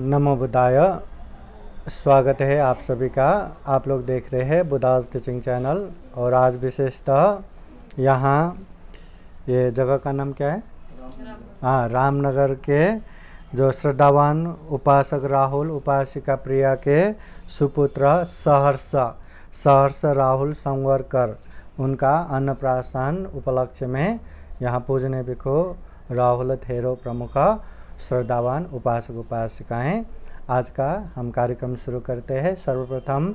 नमो बुद्धाय। स्वागत है आप सभी का। आप लोग देख रहे हैं बुद्धाज टीचिंग चैनल। और आज विशेषतः यहाँ ये जगह का नाम क्या है? हाँ, रामनगर के जो श्रद्धावान उपासक राहुल उपासिका प्रिया के सुपुत्र सहर्ष राहुल संवरकर, उनका अन्नप्राशन उपलक्ष्य में यहाँ पूजने बिको राहुल थेरो प्रमुख श्रद्धावान उपासक उपासिकाएँ। आज का हम कार्यक्रम शुरू करते हैं। सर्वप्रथम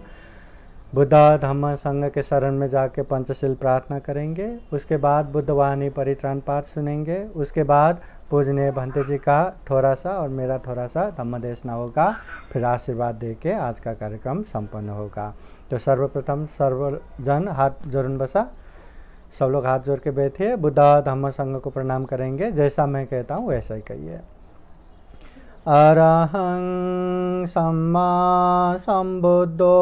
बुद्ध धम्म संघ के शरण में जाके पंचशील प्रार्थना करेंगे। उसके बाद बुद्धवाणी परित्राण पाठ सुनेंगे। उसके बाद पूजनीय भंते जी का थोड़ा सा और मेरा थोड़ा सा धम्मदेशना होगा। फिर आशीर्वाद देके आज का कार्यक्रम संपन्न होगा। तो सर्वप्रथम सर्वजन हाथ जोड़न बसा, सब लोग हाथ जोड़ के बैठिए। बुद्ध धम्म संघ को प्रणाम करेंगे। जैसा मैं कहता हूँ वैसा ही कहिए। अरहं सम्मा सम्बुद्धो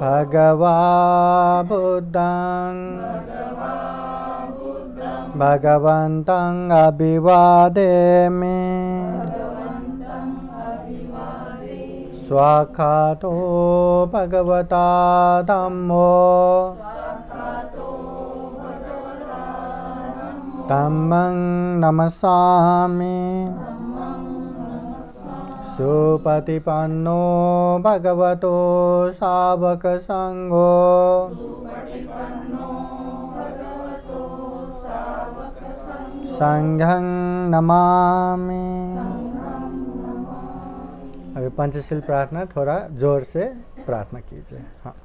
भगवा बुद्धं भगवन्तं अभिवादेमि स्वाखातो भगवता धम्मो तमं नमसामि सुपतिपन्नो भगवतो सावक संगो संघं नमामि। अभी पंचशील प्रार्थना थोड़ा जोर से प्रार्थना कीजिए। हाँ,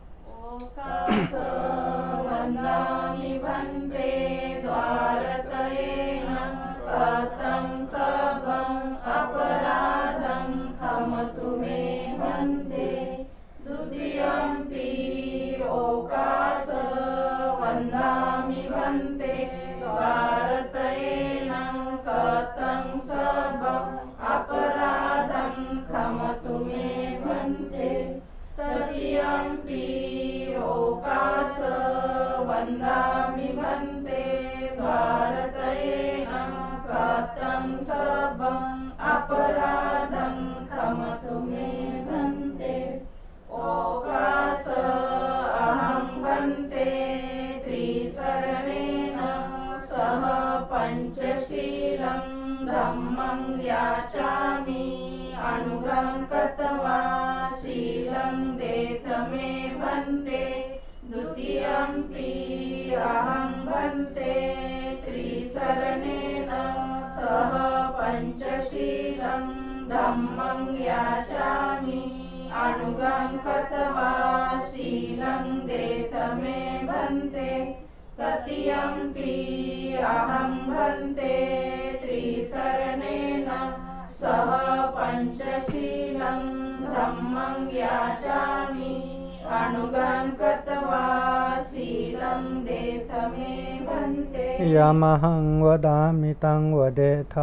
यमहं वदामि तं वदेथ।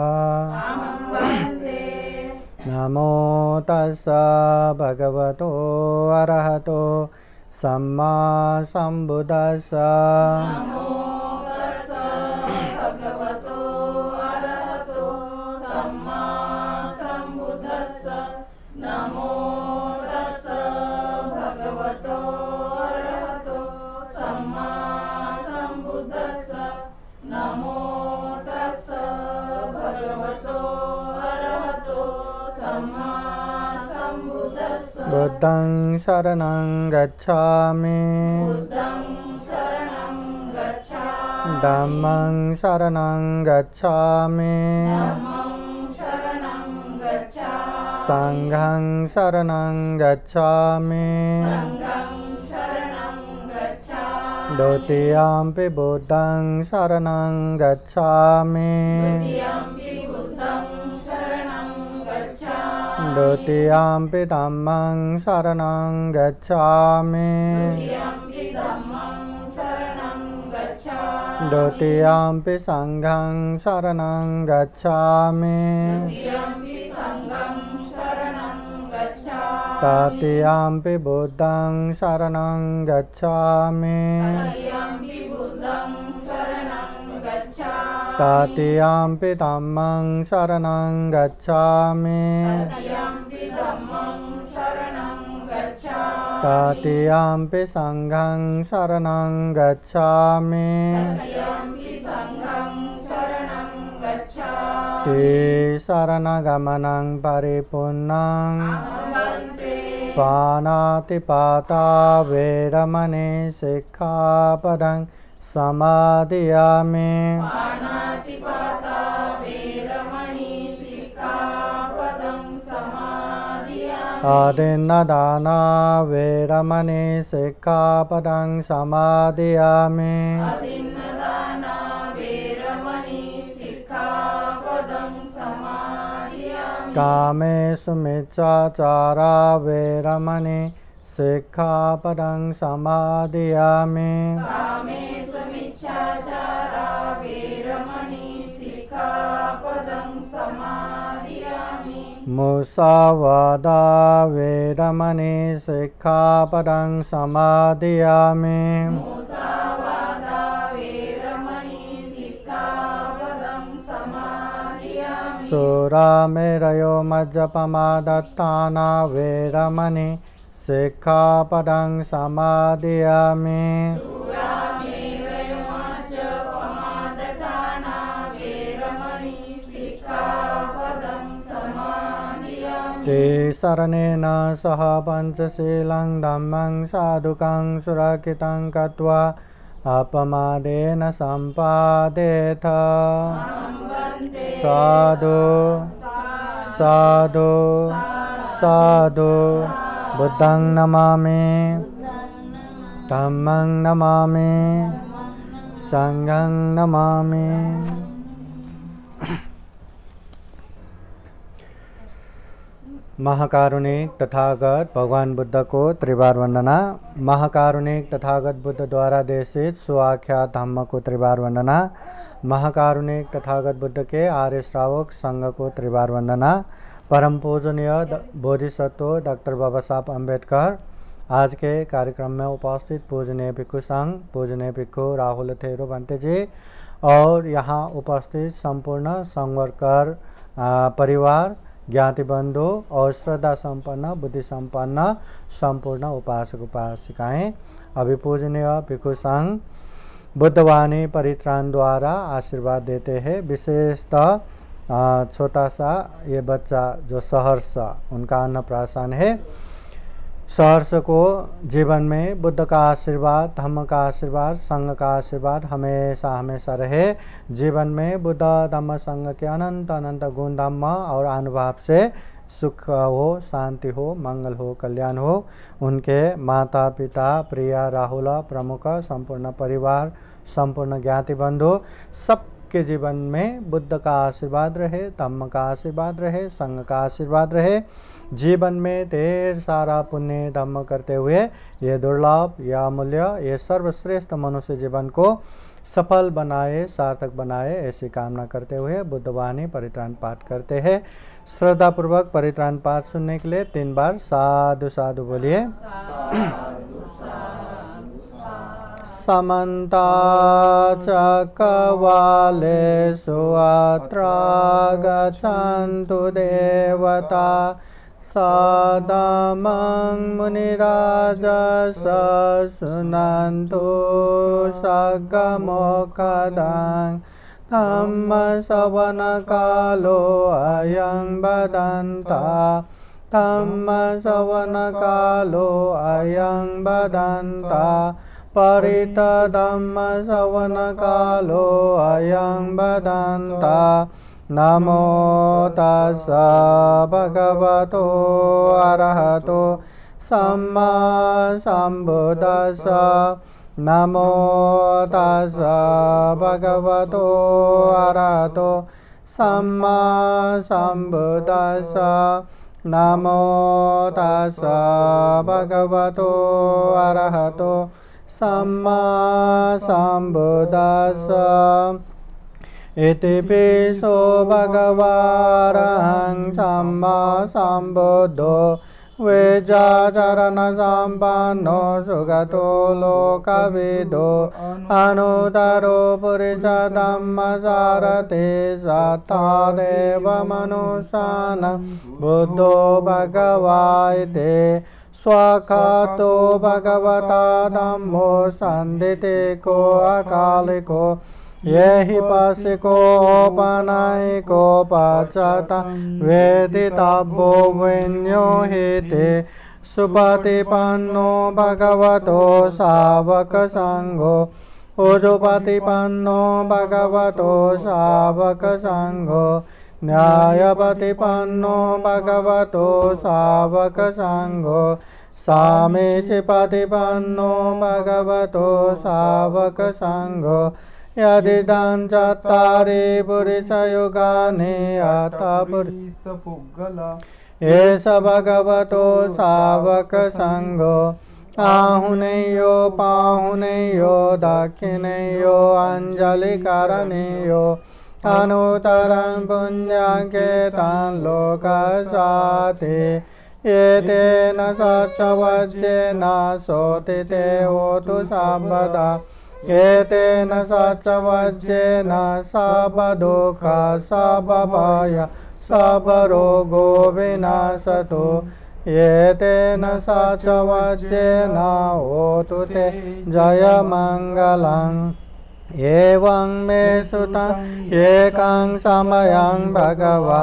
नमो तस्सा भगवतो अरहतो सम्मा सम्बुद्धस्स। बुद्धं शरणं गच्छामि धम्मं शरणं गच्छामि संघं शरणं गच्छामि द्वितीयंपि बुद्धं शरणं गच्छामि द्वितीयंपि धम्मं शरणं गच्छामि द्वितीयंपि संघं शरणं गच्छामि तृतीयंपि बुद्धं शरणं गच्छामि ततियं धम्मं शरणं गच्छामि ततियं संघं शरणं गच्छामि ते शरणगमनं परिपूर्णं पाणातिपाता वेरमणे शिक्षापदं समादयामि अदिन्नदाना वेरमणे शिक्षापदं समादयामि कामेषु मिच्छाचारा वेरमणे शिक्षापदं समादयामि मुसावादा वेरमणे शिक्षापदं समादयामि सुरामेरयो मज्जपमादत्ताना वेरमणे शिक्षापदं समादयामि ते शरणेन सह पञ्चशीलं धम्मं साधुकं सुरक्षितं कृत्वा अपमादेन सम्पादेथ साधु साधु साधु बुद्धं नमामि धम्मं नमामि संघं नमामि। महाकारुणिक तथागत भगवान बुद्ध को त्रिवार वंदना। महाकारुणिक तथागत बुद्ध द्वारा देशित सुआख्यात धम्म को त्रिवार वंदना। महाकारुणिक तथागत बुद्ध के आर्य श्रावक संघ को त्रिवार वंदना। परम पूजनीय बोधिसत्व डॉक्टर बाबा साहब अम्बेडकर। आज के कार्यक्रम में उपस्थित पूजनीय भिक्खु संघ, पूजनीय भिक्खु राहुल थेरू बंते जी और यहाँ उपस्थित संपूर्ण संघवर्कर परिवार, ज्ञाति बंधु और श्रद्धा संपन्न बुद्धि संपन्न संपूर्ण उपासक उपासिकाएँ। अभी पूजनीय भिक्खु संघ बुद्धवाणी परित्राण द्वारा आशीर्वाद देते हैं। विशेषतः छोटा सा ये बच्चा जो सहर्ष उनका अन्नप्राशन है, सहर्ष को जीवन में बुद्ध का आशीर्वाद, धम्म का आशीर्वाद, संघ का आशीर्वाद हमेशा हमेशा रहे। जीवन में बुद्ध धम्म संघ के अनंत अनंत गुण धम्म और अनुभव से सुख हो, शांति हो, मंगल हो, कल्याण हो। उनके माता पिता, प्रिया, राहुल प्रमुख, संपूर्ण परिवार, संपूर्ण ज्ञाति बंधु सब के जीवन में बुद्ध का आशीर्वाद रहे, धम्म का आशीर्वाद रहे, संघ का आशीर्वाद रहे। जीवन में ढेर सारा पुण्य धम्म करते हुए ये दुर्लभ, यह अमूल्य, ये सर्वश्रेष्ठ मनुष्य जीवन को सफल बनाए, सार्थक बनाए, ऐसी कामना करते हुए बुद्धवाणी परित्राण पाठ करते हैं। श्रद्धापूर्वक परित्राण पाठ सुनने के लिए 3 बार साधु साधु बोलिए। समन्त चक्रवालेषु अत्र गच्छन्तु देवता सदमं मुनिराजसः शृण्वन्तु सद्गमोक्खदं धम्मश्रवणकालो अयं वदन्ता धम्मश्रवणकालो अयं वदन्ता परितदम्म श्रवणकालो अयं वदन्ता। नमो तस्सा भगवतो अरहतो सम्मा सम्बुद्धस्सा। नमो तस्सा भगवतो अरहतो सम्मा सम्बुद्धस्सा। नमो तस्सा भगवतो अरहतो सम्मा सम्बुद्धस्स। इतिपिसो भगवारहं सम्मा सम्बुद्धो वेजाचरणसम्पन्नो सुगतो लोकविदो अनुत्तरो पुरुषधम्मसारथिः सत्तादेव मनुष्याणां बुद्धो भगवा इति स्वाखातो भगवता धम्मो सन्दितिको अकालिको यही पासिको पनायिको पाचता वेदिताभो विन्योहिते सुपतिपन्नो भगवतो सावकसंघो उजुपतिपन्नो भगवतो सावकसंघो न्यायपतिपन्नो भगवतो सावकसंघो सामीचिपतिपन्नो भगवतो सावकसंघो यदिदां चत्तारि पुरुषयुगानि अतपुरुषपुग्गला एष भगवतो सावकसंघो आहुनेयो पाहुनेयो दक्षिणेयो अञ्जलिकरणेयो अनुत्तरं पुण्यकेतान् लोकसाते एतेन सच्चवज्रेण सोतिते होतु सर्वदा एतेन सच्चवज्रेण सर्वदुःखा सर्वभय सर्वरोगो विनाशतु एतेन सच्चवज्रेण होतु ते जयमङ्गलम् एवं मे सुतं एकं समयं भगवा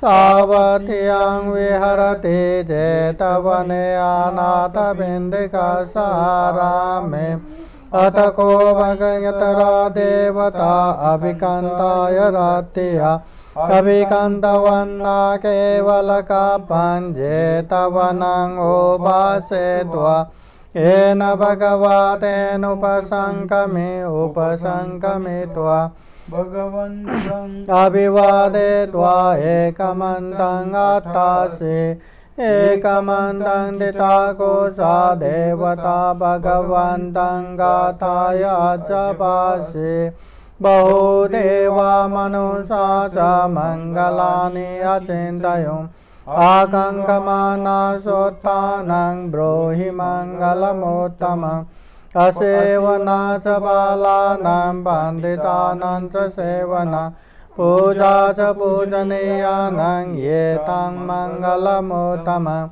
सावधियां विहरति जेतवने अनाथबिन्दिकासारामे अथ को भगयतरा देवता अभिकान्ताय रात्या अभिकान्तवन्ना केवलकापञ्जेतवनं उपासेत्वा येन भगवतेनुपसङ्कमे उपसङ्कमित्वा भगवन्तं अभिवादयित्वा एकमन्तं आतासि एकमन्तं दिताकोसा देवता भगवन्तं गाताय जपासि बहुदेवा मनुषा च मङ्गलानि अचिन्तयन् आगङ्गमाना सोत्तानं ब्रूहि मङ्गलमुत्तमम् असेवना च बालानां वन्दितानां च सेवना पूजा च पूजनीयानां ये तां मङ्गलमुत्तमं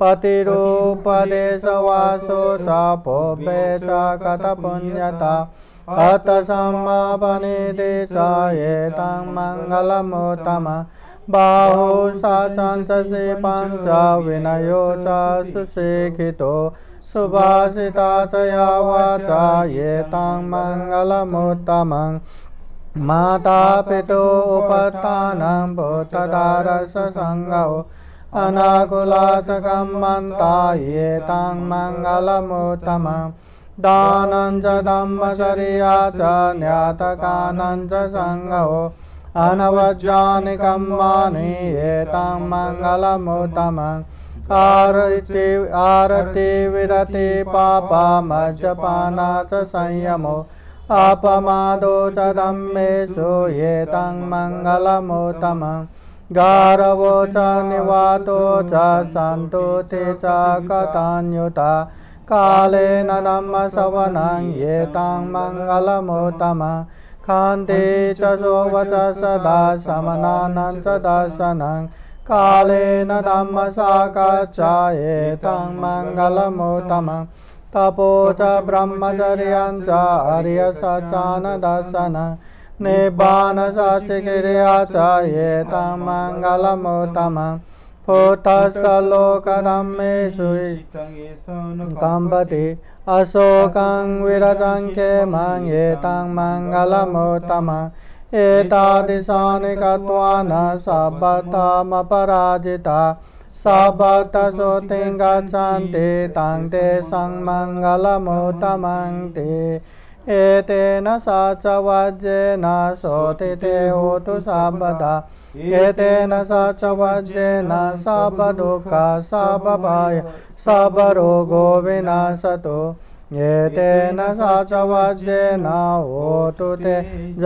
पतिरूपदेशवासो च पोपे च कतपुण्यता अथ सम्मापनिधि च ये तां मङ्गलमुत्तमं बाहु सा चन्दसि पञ्च विनयो च सुशिखितो सुभाषिता च या वाचा ये तां मङ्गलमुत्तमं माता पितुः उपस्थानं भूतधारस्य सङ्गौ अनाकुला च कम्मन्ता ये तां मङ्गलमुत्तमं दानं च धम्मचर्या च न्यातकानं च सङ्गौ अनवज्यानि कम्मानि ये तां मङ्गलमुत्तमं आरति विरति पापा मज्जपाना च संयमो अपमादो च धम्मेषु ये तां मङ्गलमुत्तमं गारवो च निवातो च सन्तुति च कथान्युता कालेन धम्मश्रवणं ये तां मङ्गलमुत्तमं कान्ते च शोभच सदा शमनानं च दर्शनं कालेन धम्मसाकच्चा ये तां मङ्गलमुत्तमं तपो च ब्रह्मचर्यं च आर्यसचानदर्शनं निब्बाणसचिक्रिया च ये तां मङ्गलमुत्तमं फोतस्सलोकधम्मेषु कम्पति अशोकं विरजङ्केमं ये तां मङ्गलमुत्तमं एतादृशानि कृत्वा न सर्वतामपराजिता सर्वतसोतिं गच्छन्ति तां तेषां मङ्गलमुत्तमं ते एतेन सच्चवज्रेण सोतिते होतु सर्वदा एतेन सच्चवज्रेण सर्वदुःखा सर्वभय सर्वरोगो विनाशतु एतेन सच्चवज्रेण होतु ते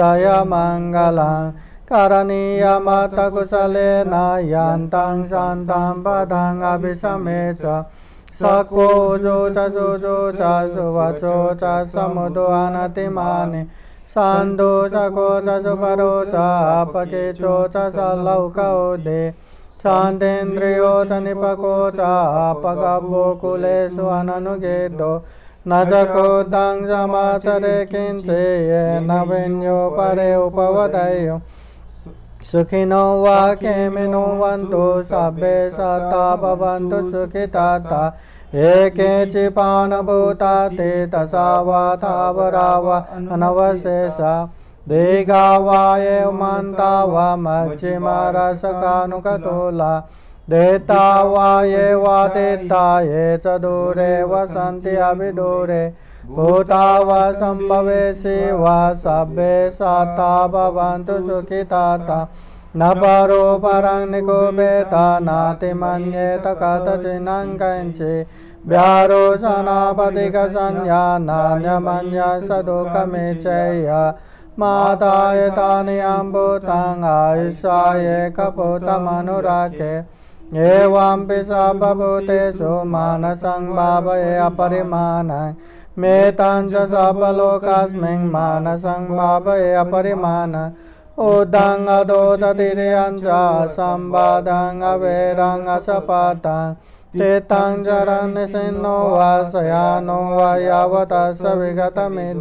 जयमङ्गलम् Karaniya mata kusalena yantaṃ santaṃ padaṃ abhisameca Sakko jo ca suvaco ca samudo anatimani Sandu sako ca suparo ca apakeco ca salauka ude Santendriyo ca nipako ca apagabbo kulesu ananugedo Najako dang samacare kince na vinyo pare upavadayo Sukhino va kemino vantu sabbe satta bhavantu sukhitata Ekeci panabhutate tasava thavarava anavasesa Digava evamantava majjhima rasakanukatola Deta va eva deta eca dure vasanti abhidure Bhuta va sambhavesi va sabbe satta bhavantu sukhitata Naparo parang nikubeta nati manyeta katacinam kanci Vyaro sanapatika sanya nanya manya saduka mecaya Mataya tani ambutang ayusaye kaputa manurake Evam pisa babhutesu manasang bhavaya aparimanang Metanja sabalokasming manasang bhavaya aparimanang Udang adosa diriyanja sambadang averang asapatang Tetang jaran nisinno vasayano vayavata savigatamid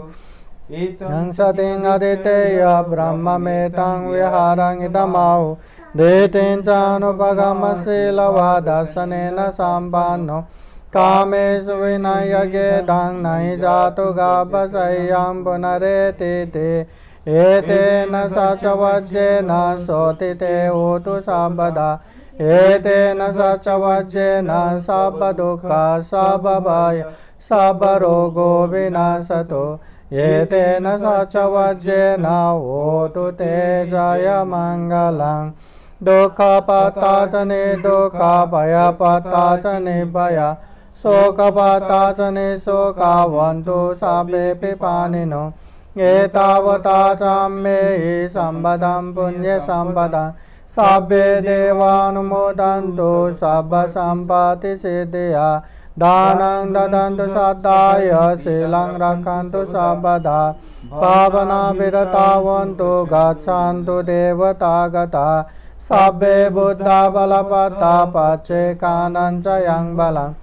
Yang sating aditeya brahma metang viharang idamau Detenca anupagamasila vadasanena sampanno Kamesu vinayagedang naijatu gabasayam punaretiti Etena sachavajjena sotite utu sabada Etena sachavajjena sabadukha sababaya sabarogo vinasato Etena sachavajjena utu te jaya mangalang Dukkha patta ca nidukkha bhaya patta ca nibhaya Soka patta ca nisoka vantu sabbe pipanino Etavata ca mehi sambadam punya sambadam Sabbe devanumodantu sabba sampati siddhiya Danang dadantu saddhaya silang rakhantu sabbada Pavana viratavantu gacantu devatagata Sabbe buddha balapata pache kananca yang balang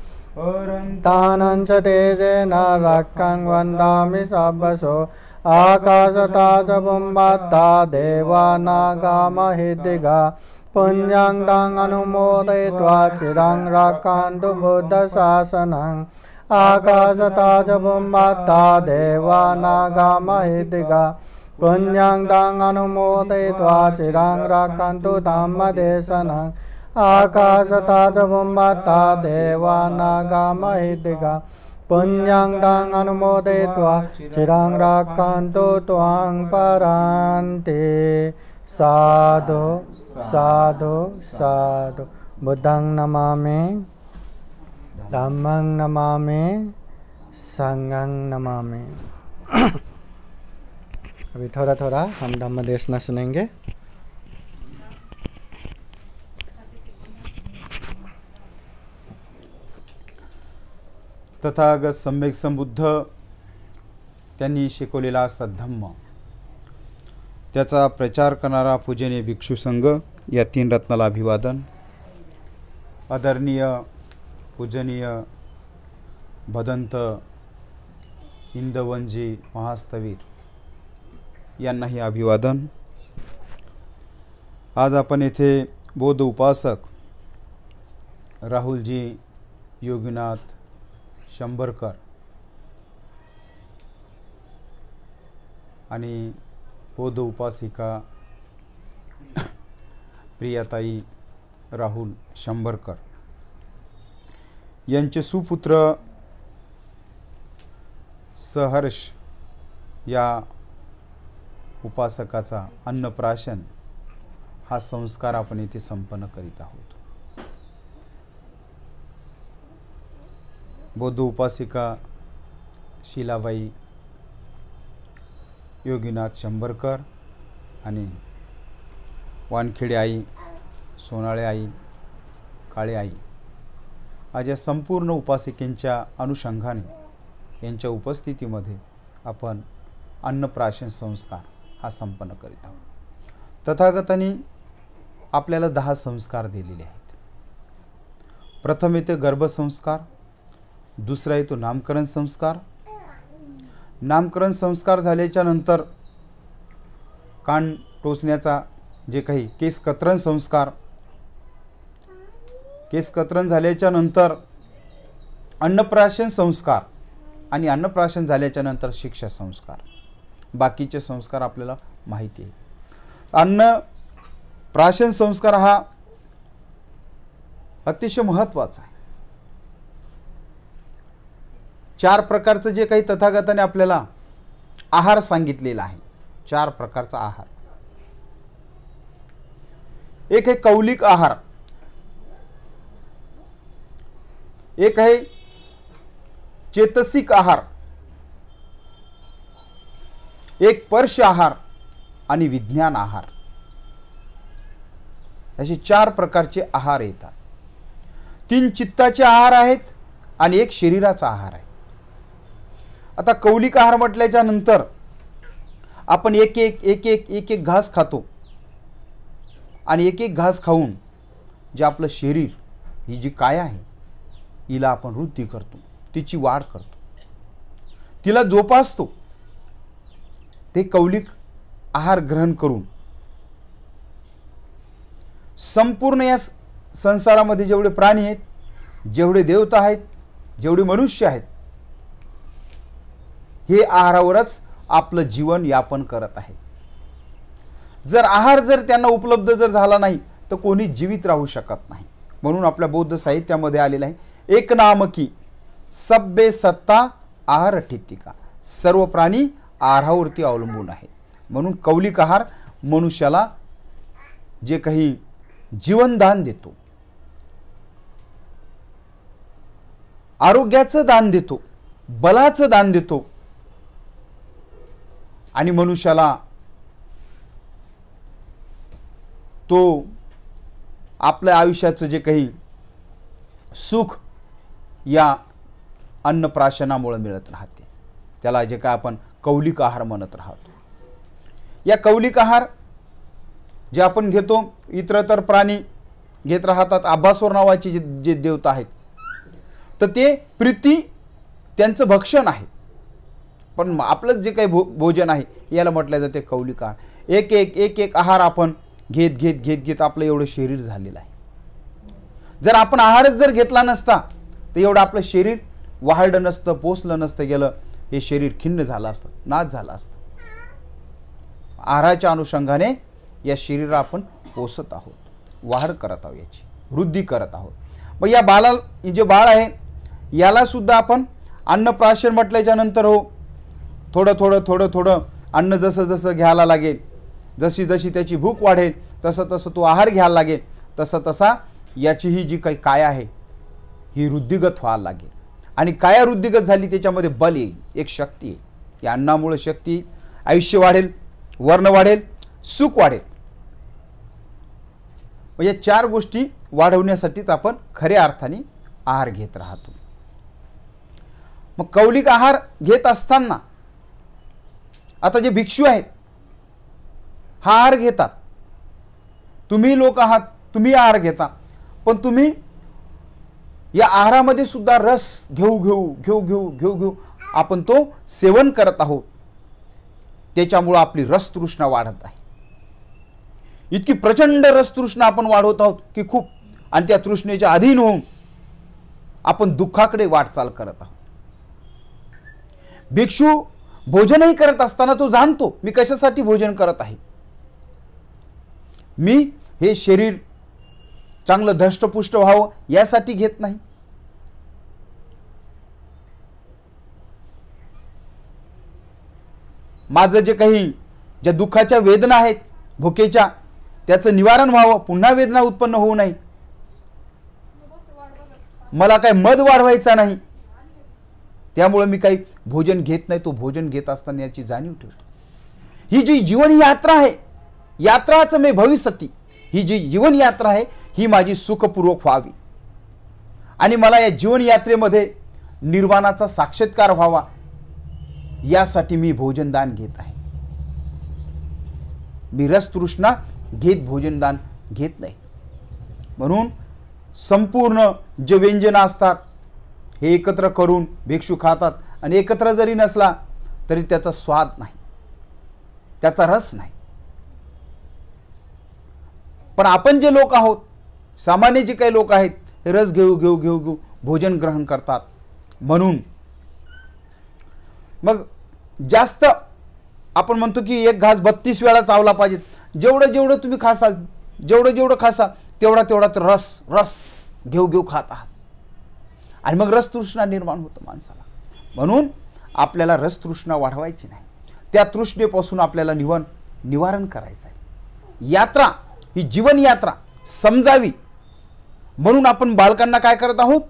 Tananca tejena rakkang vandami sabbaso Akasata ca bumbatta deva naga mahiddiga Punyang dang anumoditva cirang rakkantu buddha sasanang Akasata ca bumbatta deva naga mahiddiga Punyang dang anumoditva cirang rakkantu dhamma desanang Akasata ca bumbatta deva naga mahiddiga Punyang dang anumoditva cirang rakkantu tuang paranti Sadhu, sadhu, sadhu Buddhang namami, dhammang namami, sanghang namami अभी थोड़ा थोड़ा हम धम्म देशना सुनेंगे। तथागत सम्यक संबुद्ध त्यांनी शिकवलेला सद्धम्म त्याचा प्रचार करणारा पूजनीय भिक्षु संघ या तीन रत्नाला अभिवादन। आदरणीय पूजनीय भदंत इंदवनजी महास्तवीर यांनाही अभिवादन। आज आपण येथे बौद्ध उपासक राहुलजी योगीनाथ शंभरकर आणि बौद्ध उपासिका प्रियाताई राहुल शंभरकर यांचे सुपुत्र सहर्ष या उपासकाचा अन्नप्राशन हा संस्कार आपण इथे संपन्न करीत आहोत। बौद्ध उपासिका शीलाबाई योगीनाथ शंभरकर आणि वानखेडे आई, सोनाळे आई, काळे आई आज या संपूर्ण उपासिकेंच्या अनुषंगाने यांच्या उपस्थितीमध्ये आपण अन्नप्राशन संस्कार हा संपन्न करीत आहोत। तथागतांनी आपल्याला 10 संस्कार दिलेले आहेत। प्रथम येतो गर्भसंस्कार, दुसरा येतो नामकरण संस्कार। नामकरण संस्कार झाल्याच्या नंतर कान टोचण्याचा जे काही केस कतरण संस्कार, केस कतरण झाल्याच्या नंतर अन्नप्राशन संस्कार आणि अन्नप्राशन झाल्याच्या नंतर शिक्षा संस्कार, बाकीचे संस्कार आपल्याला माहिती आहे। अन्नप्राशन संस्कार हा अतिशय महत्त्वाचा आहे। 4 प्रकारचं जे काही तथागताने आपल्याला आहार सांगितलेला आहे, 4 प्रकारचा आहार। एक है कौलिक आहार, एक है चेतसिक आहार, एक पर्श आहार आणि विज्ञान आहार, असे 4 प्रकारचे आहार येतात। 3 चित्ताचे आहार आहेत आणि एक शरीराचा आहार आहे। आता कौलिक आहार म्हटल्याच्या नंतर आपण एक एक एक एक एक एक घास खातो आणि एक एक घास खाऊन जे आपलं शरीर ही जी काया आहे हिला आपण वृद्धी करतो, तिची वाढ करतो, तिला जोपासतो। ते कौलिक आहार ग्रहण करून संपूर्ण या संसारामध्ये जेवढे प्राणी आहेत, जेवढे देवता आहेत, जेवढे मनुष्य आहेत, हे आहारावरच आपलं जीवन यापन करत आहे। जर आहार जर त्यांना उपलब्ध जर झाला नाही तर कोणी जीवित राहू शकत नाही। म्हणून आपल्या बौद्ध साहित्यामध्ये आलेला आहे एक नामकी सब्बे सत्ता आहार ठितिका, सर्व प्राणी आहारावरती अवलंबून आहे। म्हणून कौलिक आहार मनुष्याला जे काही जीवनदान देतो, आरोग्याचं दान देतो, बलाचं दान देतो आणि मनुष्याला तो आपल्या आयुष्याचं जे काही सुख या अन्नप्राशनामुळे मिळत राहते त्याला जे काय आपण कौलिक आहार म्हणत राहतो। या कौलिक आहार जे आपण घेतो, इतरतर प्राणी घेत राहतात। आभासवर नावाचे जे देवता आहेत तर ते प्रीती त्यांचं भक्षण आहे, पण आपलं जे काही भोजन आहे याला म्हटलं जाते कौलिक आहार। एक एक एक एक आहार आपण घेत घेत घेत घेत आपलं एवढं शरीर झालेलं आहे। जर आपण आहारच जर घेतला नसता तर एवढं आपलं शरीर वाढलं नसतं, पोचलं नसतं गेलं, हे शरीर खिन्न झालं असतं, नाश झालं असतं। आहाराच्या अनुषंगाने या शरीराला आपण पोसत आहोत, वाढ करत आहोत, याची वृद्धी करत आहोत। मग या बाळाला, जे बाळ आहे याला सुद्धा आपण अन्नप्राशन म्हटल्याच्या नंतर हो थोडं थोडं थोडं थोडं अन्न जसं जसं घ्यायला लागेल, जशी जशी त्याची भूक वाढेल तसं तसं तो आहार घ्यायला लागेल, तसा तसा याची ही जी काही काया आहे ही वृद्धिगत व्हायला लागेल। आणि काया वृद्धिगत झाली त्याच्यामध्ये बल येईल, एक शक्ती येईल। या अन्नामुळे शक्ती, आयुष्य वाढेल, वर्ण वाढेल, सुख वाढेल। मग या 4 गोष्टी वाढवण्यासाठीच आपण खऱ्या अर्थाने आहार घेत राहतो। मग कौलिक आहार घेत असताना आता जे भिक्षू आहेत हा आहार घेतात, तुम्ही लोक आहात, तुम्ही आहार घेता, पण तुम्ही या आहारामध्ये सुद्धा रस घेऊ घेऊ घेऊ घेऊ घेऊ घेऊ आपण तो सेवन करत आहोत। त्याच्यामुळे आपली रसतृष्णा वाढत आहे, इतकी प्रचंड रसतृष्णा आपण वाढवत आहोत की खूप, आणि त्या तृष्णेच्या अधीन होऊन आपण दुःखाकडे वाटचाल करत आहोत। भिक्षू भोजनही करत असताना तो जाणतो मी कशासाठी भोजन करत आहे, मी हे शरीर चांगलं धष्टपुष्ट व्हावं यासाठी घेत नाही। माझं जे काही ज्या दुःखाच्या वेदना आहेत, भुकेच्या, त्याचं निवारण व्हावं, पुन्हा वेदना उत्पन्न होऊ नये, मला काय मद वाढवायचा नाही, त्यामुळे मी काही भोजन घेत नाही। तो भोजन घेत असताना याची जाणीव ठेवतो। ही जी जीवन यात्रा आहे, यात्राचं मे भविष्यती, ही जी जीवन यात्रा आहे ही माझी सुखपूर्वक व्हावी आणि मला या जीवन यात्रेमध्ये निर्वाणाचा साक्षात्कार व्हावा यासाठी मी भोजनदान घेत आहे। मी रस तृष्णा घेत भोजनदान घेत नाही। म्हणून संपूर्ण जे व्यंजन असतात हे एकत्र करून भिक्षू खातात आणि एकत्र जरी नसला तरी त्याचा स्वाद नाही, त्याचा रस नाही। पण आपण जे लोक आहोत, सामान्य जे काही लोक आहेत, हे रस घेऊ घेऊ घेऊ घेऊ भोजन ग्रहण करतात। म्हणून मग जास्त आपण म्हणतो की एक घास 32 वेळा चावला पाहिजे। जेवढं जेवढं तुम्ही खासाल, जेवढं जेवढं खासाल तेवढा तेवढा रस रस घेऊ घेऊ खात आहात आणि मग रस तृष्णा निर्माण होतं माणसाला। म्हणून आपल्याला रस तृष्णा वाढवायची नाही, त्या तृष्णेपासून आपल्याला निवारण करायचं आहे। यात्रा ही जीवन यात्रा समजावी म्हणून आपण बालकांना काय करत आहोत,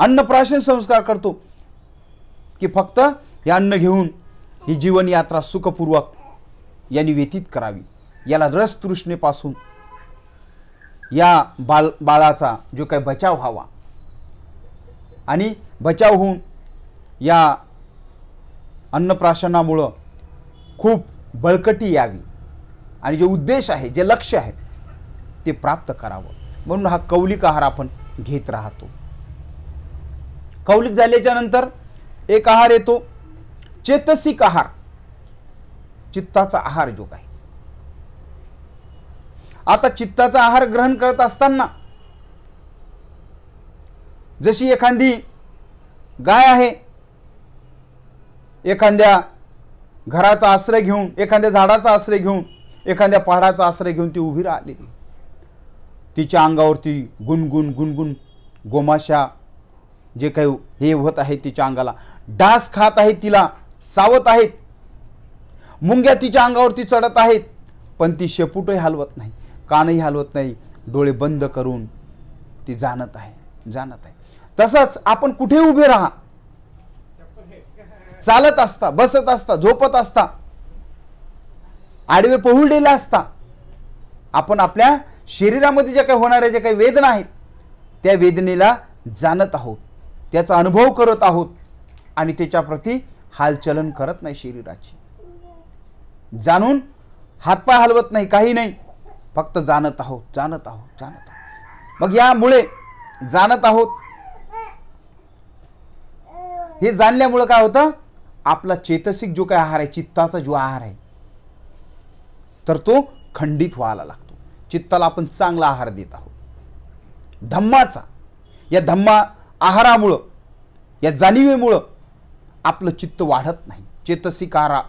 अन्नप्राशन संस्कार करतो की फक्त हे अन्न घेऊन ही जीवन यात्रा सुखपूर्वक यांनी व्यतीत करावी। याला रस तृष्णेपासून या बाळाचा जो काही बचाव व्हावा आणि बचाव होऊन या अन्नप्राशनामुळे खूप बळकटी यावी आणि जे उद्देश आहे, जे लक्ष्य आहे ते प्राप्त करावं म्हणून हा कौलिक आहार आपण घेत राहतो। कौलिक झाल्याच्या नंतर एक आहार येतो चेतसिक आहार, चित्ताचा आहार जो काही। आता चित्ताचा आहार ग्रहण करत असताना जशी एखादी गाय आहे एखाद्या घराचा आश्रय घेऊन, एखाद्या झाडाचा आश्रय घेऊन, एखाद्या पहाडाचा आश्रय घेऊन ती उभी राहिली, तिच्या अंगावरती गुणगुण गुणगुण गोमाशा जे काही हे होत आहे, तिच्या अंगाला डास खात आहेत, तिला चावत आहेत, मुंग्या तिच्या अंगावरती चढत आहेत, पण ती शेपूटही हलवत नाही, कानही हलवत नाही, डोळे बंद करून ती जाणत आहे। तसंच आपण कुठे उभे राहा, चालत असता, बसत असता, झोपत असता, आडवे पहुळलेला असता, आपण आपल्या शरीरामध्ये ज्या काही होणाऱ्या ज्या काही वेदना आहेत त्या वेदनेला जाणत आहोत, त्याचा अनुभव करत आहोत आणि त्याच्याप्रती हालचलन करत नाही, शरीराची जाणून हातपाय हलवत नाही, काही नाही, फक्त जाणत आहोत। मग यामुळे जाणत आहोत हे जाणल्यामुळे काय होतं, आपला चेतसिक जो काही आहार आहे, चित्ताचा जो आहार आहे तर तो खंडित व्हायला लागतो। चित्ताला आपण चांगला आहार देत आहोत धम्माचा। या धम्मा आहारामुळं, या जाणीवेमुळं आपलं चित्त वाढत नाही। चेतसिक आहार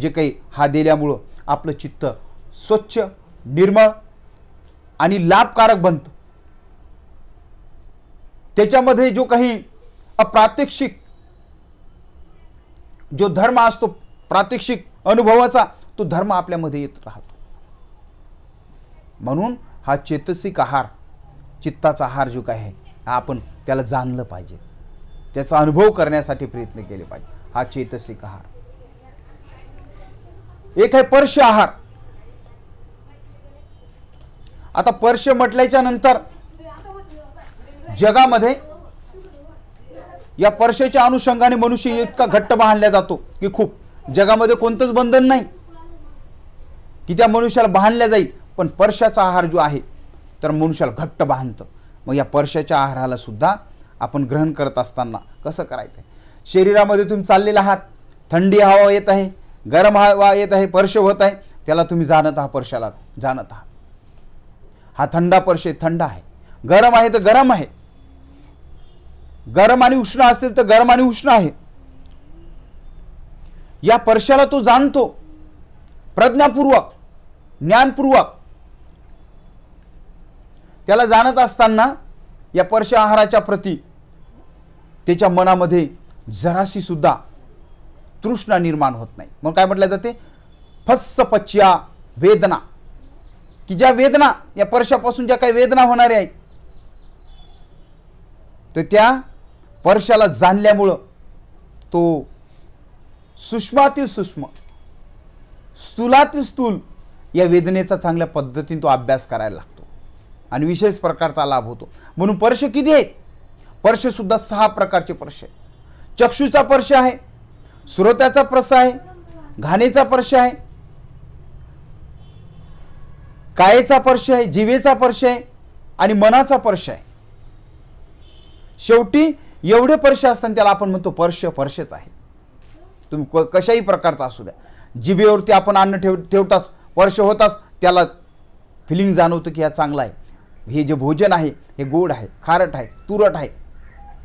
जे काही हा दिल्यामुळं आपलं चित्त स्वच्छ, निर्मळ आणि लाभकारक बनतं। त्याच्यामध्ये जो काही अप्रात्यक्षिक जो धर्म असतो, प्रात्यक्षिक अनुभवाचा, तो धर्म आपल्यामध्ये येत राहतो। म्हणून हा चेतसिक आहार, चित्ताचा आहार जो काही आहे आपण त्याला जाणलं पाहिजे, त्याचा अनुभव करण्यासाठी प्रयत्न केले पाहिजे, हा चेतसिक आहार। एक आहे पर्श आहार। आता पर्श म्हटल्याच्या नंतर जगामध्ये या पर्शेच्या अनुषंगाने मनुष्य इतका घट्ट बांधला जातो की खूप, जगामध्ये कोणतंच बंधन नाही की त्या मनुष्याला बांधल्या जाईल, पण पर्शाचा आहार जो आहे तर मनुष्याला घट्ट बांधतं। मग या पर्शाच्या आहाराला सुद्धा आपण ग्रहण करत असताना कसं करायचं, शरीरामध्ये तुम्ही चाललेला आहात, थंडी हवा येत आहे, गरम हवा येत आहे, पर्श होत आहे, त्याला तुम्ही जाणत आहात, पर्शाला जाणत आहात। हा थंडा पर्श थंड आहे, गरम आहे तर गरम आहे, गरम आणि उष्ण असतील तर गरम आणि उष्ण आहे, या पर्शाला तो जाणतो प्रज्ञापूर्वक, ज्ञानपूर्वक। त्याला जाणत असताना या पर्श आहाराच्या प्रती त्याच्या मनामध्ये जराशी सुद्धा तृष्णा निर्माण होत नाही। मग काय म्हटलं जाते, फस्सपच्च्या वेदना, की ज्या वेदना या पर्शापासून ज्या काही वेदना होणाऱ्या आहेत तर त्या पर्शाला जाणल्यामुळं तो सूक्ष्मातील सूक्ष्म, स्थूलातील स्थूल या वेदनेचा चांगल्या पद्धतीने तो अभ्यास करायला लागतो आणि विशेष प्रकारचा लाभ होतो। म्हणून पर्श किती आहेत? पर्श सुद्धा 6 प्रकारचे पर्श आहेत। चक्षुचा पर्श आहे, श्रोत्याचा पर्श आहे, घाणेचा पर्श आहे, कायेचा पर्श आहे, जीवेचा पर्श आहे आणि मनाचा पर्श आहे। शेवटी एवढे पर्श असतात त्याला आपण म्हणतो पर्श, पर्शच आहे। तुम्ही कशाही प्रकारचा असू द्या, जिभेवरती आपण अन्न ठेवताच पर्श होताच त्याला फीलिंग जाणवतं की हा चांगला आहे, हे जे भोजन आहे हे गोड आहे, खारट आहे, तुरट आहे,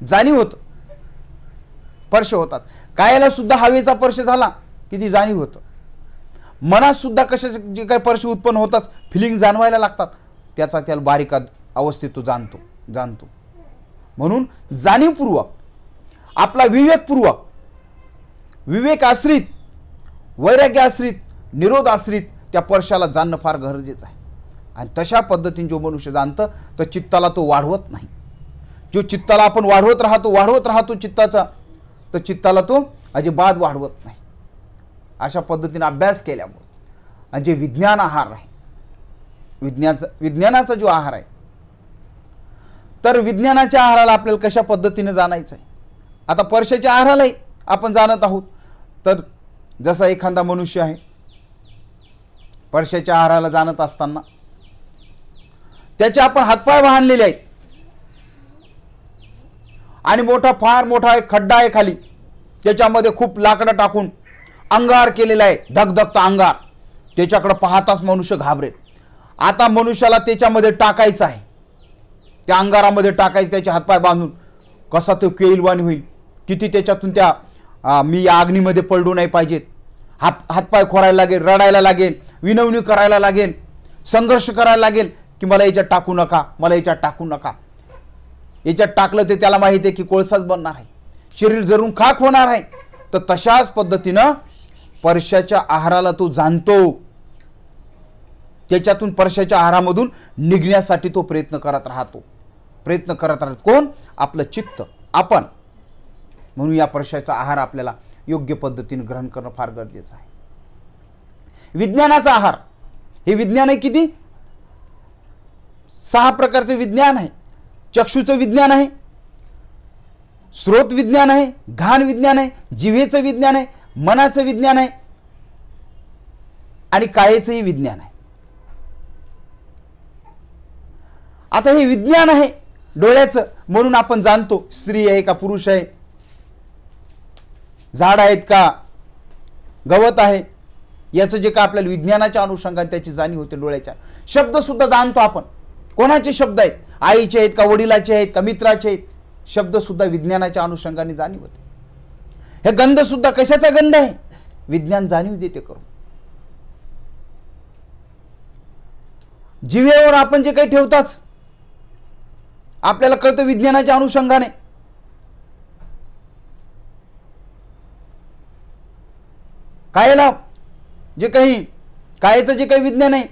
जाणीव होतं, पर्श होतात। कायाला सुद्धा हवेचा पर्श झाला की ती जाणीव होतं। मनात सुद्धा कशाचे जे काही पर्श उत्पन्न होताच फीलिंग जाणवायला लागतात, त्याचा त्याला बारीक अवस्थेत तो जाणतो जाणतो। म्हणून जाणीवपूर्वक आपला विवेकपूर्वक, विवेक आश्रित, वैराग्य आश्रित, निरोध आश्रित त्या पर्शाला जाणणं फार गरजेचं आहे। आणि तशा पद्धतीने जो मनुष्य जाणतं तर चित्ताला तो वाढवत नाही। जो चित्ताला आपण वाढवत राहतो चित्ताचा, तर चित्ताला तो अजिबात वाढवत नाही। अशा पद्धतीने अभ्यास केल्यामुळे आणि जे विज्ञान आहार आहे, विज्ञानाचा जो आहार आहे, तर विज्ञानाच्या आहाराला आपल्याला कशा पद्धतीने जाणायचं आहे। आता पर्शाच्या आहारालाही आपण जाणत आहोत, तर जसा एखादा मनुष्य आहे पर्शाच्या आहाराला जाणत असताना त्याचे आपण हातपाय वाहनलेले आहेत आणि मोठा फार मोठा एक खड्डा आहे खाली, त्याच्यामध्ये खूप लाकडं टाकून अंगार केलेला आहे, धगधगत अंगार, त्याच्याकडे पाहताच मनुष्य घाबरेल। आता मनुष्याला त्याच्यामध्ये टाकायचं आहे, त्या अंगारामध्ये टाकायचं, त्याचे हातपाय बांधून, कसा तो केलवान होईल, किती त्याच्यातून त्या मी या अग्नीमध्ये पडू नाही पाहिजेत, हातपाय खोरायला लागेल, रडायला लागेल, विनवणी करायला लागेल, संघर्ष करायला लागेल की मला याच्यात टाकू नका, मला याच्यात टाकू नका। याच्यात टाकलं ते त्याला माहिती आहे की कोळसाच बनणार आहे, शरीर जरून खाक होणार आहे। तर तशाच पद्धतीनं पर्शाच्या आहाराला तो जाणतो, त्याच्यातून पर्शाच्या आहारामधून निघण्यासाठी तो प्रयत्न करत राहतो। कोण? आपलं चित्त, आपण। म्हणून या पर्शाचा आहार आपल्याला योग्य पद्धतीने ग्रहण करणं फार गरजेचं आहे। विज्ञानाचा आहार, हे विज्ञान आहे किती? 6 प्रकारचे विज्ञान आहे। चक्षुचं विज्ञान आहे, स्रोत विज्ञान आहे, घाण विज्ञान आहे, जिव्हेचं विज्ञान आहे, मनाचं विज्ञान आहे आणि कायेचंही विज्ञान आहे। आता हे विज्ञान आहे डोळ्याचं, म्हणून आपण जाणतो स्त्री आहे का पुरुष आहे, झाड आहेत का गवत आहे, याचं जे का आपल्याला विज्ञानाच्या अनुषंगाने त्याची जाणीव होते डोळ्याच्या। शब्दसुद्धा जाणतो आपण, कोणाचे शब्द आहेत, आईचे आहेत का वडिलाचे आहेत का मित्राचे आहेत, शब्दसुद्धा विज्ञानाच्या अनुषंगाने जाणीव होते। हे गंधसुद्धा कशाचा गंध आहे, विज्ञान जाणीव देते करून। जिव्हेवर आपण जे काही ठेवताच आपल्याला कळतं विज्ञानाच्या अनुषंगाने। कायेला जे काही, कायेचं जे काही विज्ञान आहे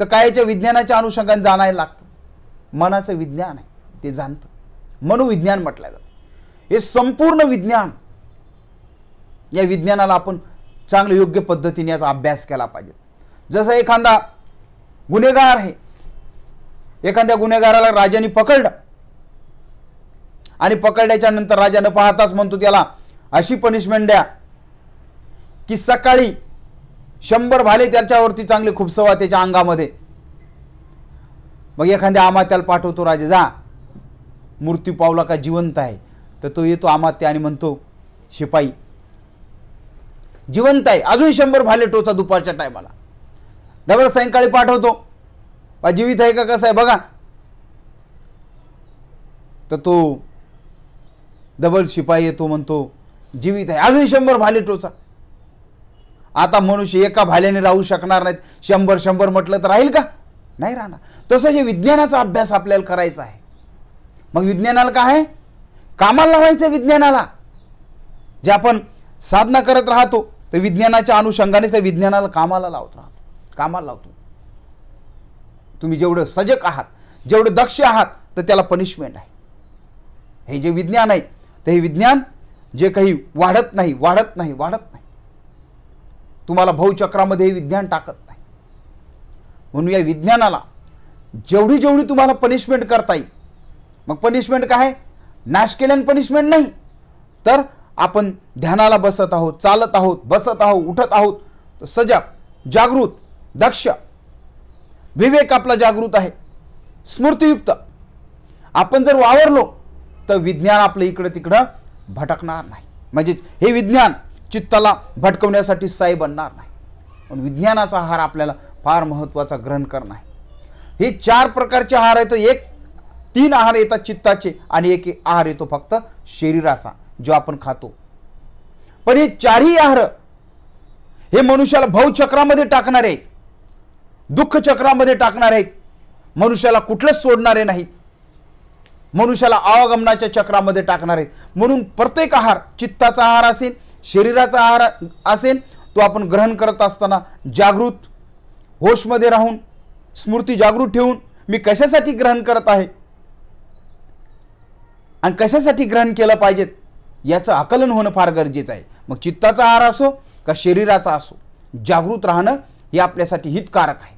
तर कायेच्या विज्ञानाच्या अनुषंगाने जाणायला लागतं। मनाचं विज्ञान आहे ते जाणतं, मनोविज्ञान म्हटलं जातं। हे संपूर्ण विज्ञान, या विज्ञानाला आपण चांगलं योग्य पद्धतीने याचा अभ्यास केला पाहिजे। जसं एखादा गुन्हेगार आहे, एखाद्या गुन्हेगाराला राजाने पकडलं आणि पकडल्याच्या नंतर राजाने पाहताच म्हणतो त्याला अशी पनिशमेंट द्या की सकाळी 100 भाले त्याच्यावरती चांगले खुपसवा त्याच्या अंगामध्ये। मग एखाद्या आमात्याला पाठवतो राजा, जा मृत्यू पावला का जिवंत आहे, तर तो येतो आमात्या आणि म्हणतो शिपाई जिवंत आहे, अजून 100 भाले टोचा दुपारच्या टायमाला। डबल सायंकाळी पाठवतो, जीवित आहे का कसं आहे बघा, तर तो डबल शिपाई येतो म्हणतो जीवित आहे, अजून 100 भाले टोचा। आता मनुष्य एका भाल्याने राहू शकणार नाहीत, 100 म्हटलं तर राहील का? नाही राहणार। तसं जे विज्ञानाचा अभ्यास आपल्याला करायचा आहे। मग विज्ञानाला काय आहे, कामाला लावायचं विज्ञानाला। जे आपण साधना करत राहतो तर विज्ञानाच्या अनुषंगानेच त्या विज्ञानाला कामाला लावत राहतो, कामाला लावतो। तुम्ही जेवढं सजग आहात, जेवढे दक्ष आहात, तर त्याला पनिशमेंट आहे। हे जे विज्ञान आहे ते हे विज्ञान जे काही वाढत नाही, तुम्हाला भाऊचक्रामध्ये हे विज्ञान टाकत नाही। म्हणून या विज्ञानाला जेवढी जेवढी तुम्हाला पनिशमेंट करता येईल, मग पनिशमेंट काय, नाश केल्याने पनिशमेंट नाही, तर आपण ध्यानाला बसत आहोत, चालत आहोत, बसत आहोत, उठत आहोत, तर सजग, जागृत, दक्ष, विवेक आपला जागृत आहे, स्मृतियुक्त. आपण जर वावरलो तर विज्ञान आपलं इकडे तिकडे भटकणार नाही. म्हणजे हे विज्ञान चित्ताला भटकवण्यासाठी साय बनणार नाही. पण विज्ञानाचा आहार आपल्याला फार महत्त्वाचा ग्रहण करणं आहे. हे चार प्रकारचे आहार आहेत. एक तीन आहार येतात चित्ताचे आणि एक आहार येतो फक्त शरीराचा जो आपण खातो. पण हे चारही आहार हे मनुष्याला भवचक्रामध्ये टाकणारे आहेत, दुःख चक्रामध्ये टाकणारे आहेत, मनुष्याला कुठलंच सोडणारे नाहीत, मनुष्याला आवागमनाच्या चक्रामध्ये टाकणार आहेत. म्हणून प्रत्येक आहार, चित्ताचा आहार असेल, शरीराचा आहार असेल, तो आपण ग्रहण करत असताना जागृत होशमध्ये राहून स्मृती जागृत ठेवून मी कशासाठी ग्रहण करत आहे आणि कशासाठी ग्रहण केलं पाहिजेत याचं आकलन होणं फार गरजेचं आहे. मग चित्ताचा आहार असो का शरीराचा असो, जागृत राहणं हे आपल्यासाठी हितकारक आहे,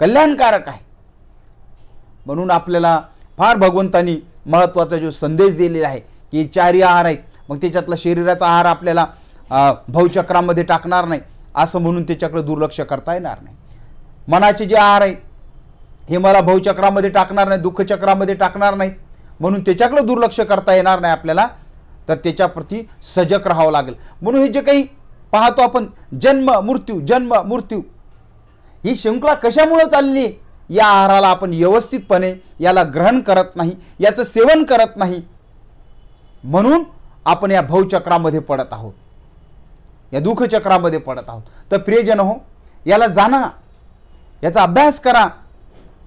कल्याणकारक आहे. म्हणून आपल्याला फार भगवंतांनी महत्त्वाचा जो संदेश दिलेला आहे की चारही आहार आहेत, मग त्याच्यातला शरीराचा आहार आपल्याला भवचक्रामध्ये टाकणार नाही असं म्हणून त्याच्याकडे दुर्लक्ष करता येणार नाही. मनाचे जे आहार आहेत हे मला भवचक्रामध्ये टाकणार नाही, दुःखचक्रामध्ये टाकणार नाही, म्हणून त्याच्याकडे दुर्लक्ष करता येणार नाही आपल्याला, तर त्याच्याप्रती सजग राहावं लागेल. म्हणून हे जे काही पाहतो आपण जन्म मृत्यू, जन्म मृत्यू ही शृंखला कशामुळे चालली, या आहाराला आपण व्यवस्थितपणे याला ग्रहण करत नाही, याचं सेवन करत नाही, म्हणून आपण या भवचक्रामध्ये पडत आहोत, या दुःखचक्रामध्ये पडत आहोत. तर प्रियजन हो, याला जाणा, याचा अभ्यास करा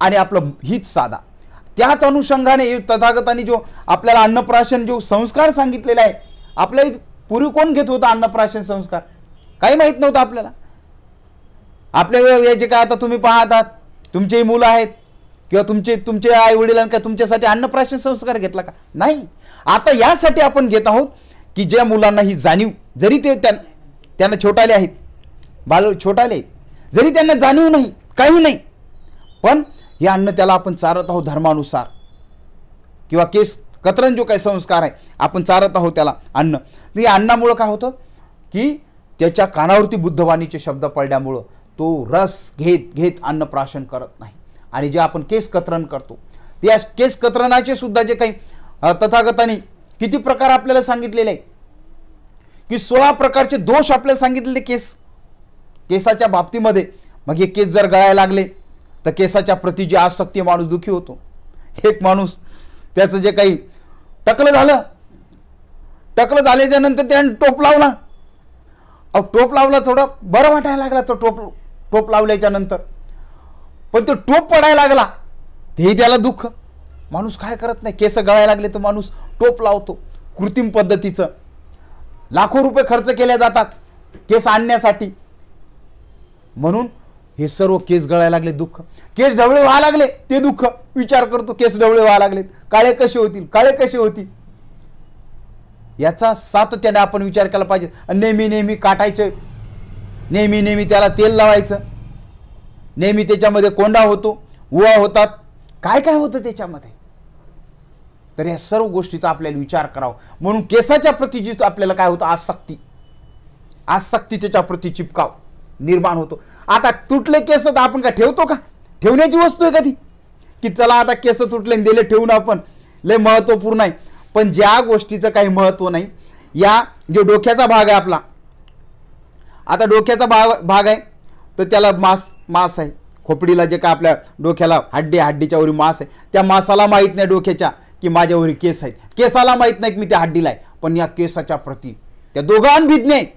आणि आपलं हित साधा. त्याच अनुषंगाने तथागतांनी जो आपल्याला अन्नप्राशन जो संस्कार सांगितलेला आहे, आपल्या पूर्वी कोण घेत होता अन्नप्राशन संस्कार, काही माहीत नव्हतं आपल्याला. आपल्या जे काय आता तुम्ही पाहतात तुमचेही मुलं आहेत किंवा तुमचे आई वडिलांनी काय तुमच्यासाठी अन्नप्राशन संस्कार घेतला का, नाही. आता यासाठी आपण घेत आहोत की ज्या मुलांना ही जाणीव, जरी ते त्यांना छोटाले आहेत, बाल छोटाले आहेत, जरी त्यांना जाणीव नाही, काही नाही, पण हे अन्न त्याला आपण चारत आहोत धर्मानुसार, किंवा केस कतरन जो काही संस्कार आहे आपण चारत आहोत त्याला अन्न. तर या अन्नामुळं काय होतं की त्याच्या कानावरती बुद्धवाणीचे शब्द पडल्यामुळं तो रस घेत घेत अन्नप्राशन करत नाही. आणि जे आपण केस कतरण करतो, या केस कतरणाचे सुद्धा जे काही तथागतांनी किती प्रकार आपल्याला सांगितलेले आहे की 16 प्रकारचे दोष आपल्याला सांगितलेले केसाच्या बाबतीमध्ये. मग हे केस जर गळायला लागले तर केसाच्या प्रति जी आसक्ती, माणूस दुखी होतो. एक माणूस त्याचं जे काही टकलं झाल्याच्या नंतर त्यानं टोप लावला, अहो टोप लावला थोडं बरं वाटायला लागला तो टोप लावल्याच्या नंतर, पण तो टोप पडायला लागला तेही त्याला दुःख. माणूस काय करत नाही, केस गळायला लागले तर माणूस टोप लावतो कृत्रिम पद्धतीचं. लाखो रुपये खर्च केले जातात केस आणण्यासाठी, म्हणून हे सर्व केस गळायला लागले दुःख. केस ढवळे व्हायला लागले ते दुःख, विचार करतो केस ढवळे व्हायला लागलेत, काळे कसे होतील. याचा सातत्याने आपण विचार केला पाहिजे. नेहमी काटायचं, नेहमी त्याला तेल लावायचं, नेहमी त्याच्यामध्ये कोंडा होतो, उवा होतात, काय होतं त्याच्यामध्ये. तर या सर्व गोष्टीचा आपल्याला विचार करावा. म्हणून केसाच्या प्रति जी आपल्याला काय होतं, आसक्ती त्याच्या प्रति चिपकाव निर्माण होतो. आता तुटले केस तर आपण काय ठेवतो का, ठेवण्याची वस्तू आहे कधी की चला आता केस तुटले दिले ठेवून आपण लय महत्त्वपूर्ण आहे, पण ज्या गोष्टीचं काही महत्त्व नाही. या जो डोक्याचा भाग आहे आपला, आता डोक्याचा भाग आहे तर त्याला मांस आहे, खोपडीला जे काय आपल्या डोक्याला हड्डीच्या वरी मांस आहे, त्या मांसाला माहीत नाही डोक्याच्या की माझ्यावरी केस आहेत, केसाला माहीत नाही की मी त्या हड्डीला आहे. पण या केसाच्या प्रती त्या दोघांभिज्ञ आहेत,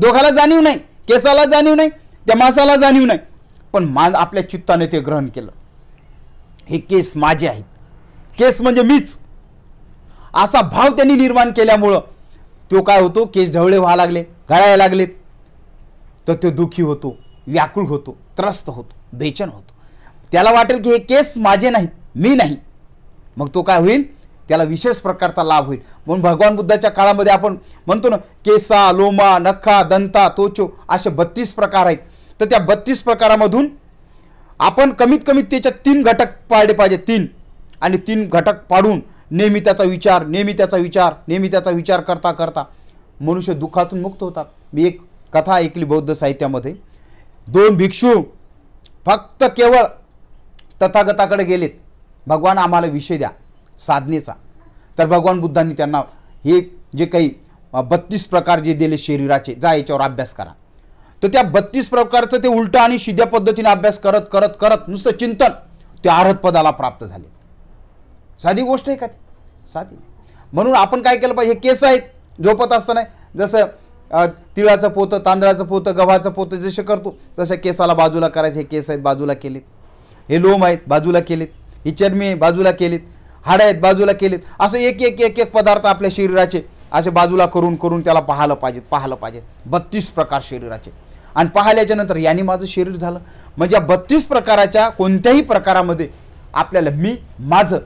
दोघाला जाणीव नाही, केसाला जाणीव नाही, त्या मांसाला जाणीव नाही, पण आपल्या चित्ताने ते ग्रहण केलं, हे केस माझे आहेत, केस म्हणजे मीच, असा भाव त्यांनी निर्माण केल्यामुळं तो काय होतो, केस ढवळे व्हायला लागले, गळायला लागलेत तर तो दुखी होतो, व्याकुळ होतो, त्रस्त होतो, बेचैन होतो. त्याला वाटेल की हे केस माझे नाहीत, मी नाही, मग तो काय होईल, त्याला विशेष प्रकारचा लाभ होईल. म्हणून भगवान बुद्धाच्या काळामध्ये आपण म्हणतो ना, केसा लोमा नखा दंता तोचो असे 32 प्रकार आहेत. तर त्या 32 प्रकारामधून आपण कमीत कमी त्याच्या तीन घटक पाडले पाहिजे, तीन, आणि तीन घटक पाडून नेहमी त्याचा विचार करता करता मनुष्य दुःखातून मुक्त होतात। मी एक कथा ऐकली बौद्ध साहित्यामध्ये, दोन भिक्षू फक्त केवळ तथागताकडे गेलेत, भगवान आम्हाला विषय द्या साधनेचा। तर भगवान बुद्धांनी त्यांना हे जे काही 32 प्रकार जे दिले शरीराचे, जा याच्यावर अभ्यास करा। तर त्या 32 प्रकारचं ते उलटं आणि शिध्या पद्धतीने अभ्यास करत करत करत नुसतं चिंतन ते आरहत पदाला प्राप्त झाले। साधी गोष्ट आहे का ती? साधी। म्हणून आपण काय केलं पाहिजे, हे केस आहेत झोपत असताना जसं तिळाचं पोतं, तांदळाचं पोतं, गव्हाचं पोतं जसे करतो तसं केसाला बाजूला करायचे। हे केस आहेत बाजूला केलेत, हे लोम आहेत बाजूला केलेत, ही चर्मी बाजूला केलीत, हाडं आहेत बाजूला केलीत। असं एक एक एक एक पदार्थ आपल्या शरीराचे असे बाजूला करून करून त्याला पाहिलं पाहिजे 32 प्रकार शरीराचे। आणि पाहिल्याच्या नंतर याने माझं शरीर झालं म्हणजे 32 प्रकाराच्या कोणत्याही प्रकारामध्ये आपल्याला मी माझं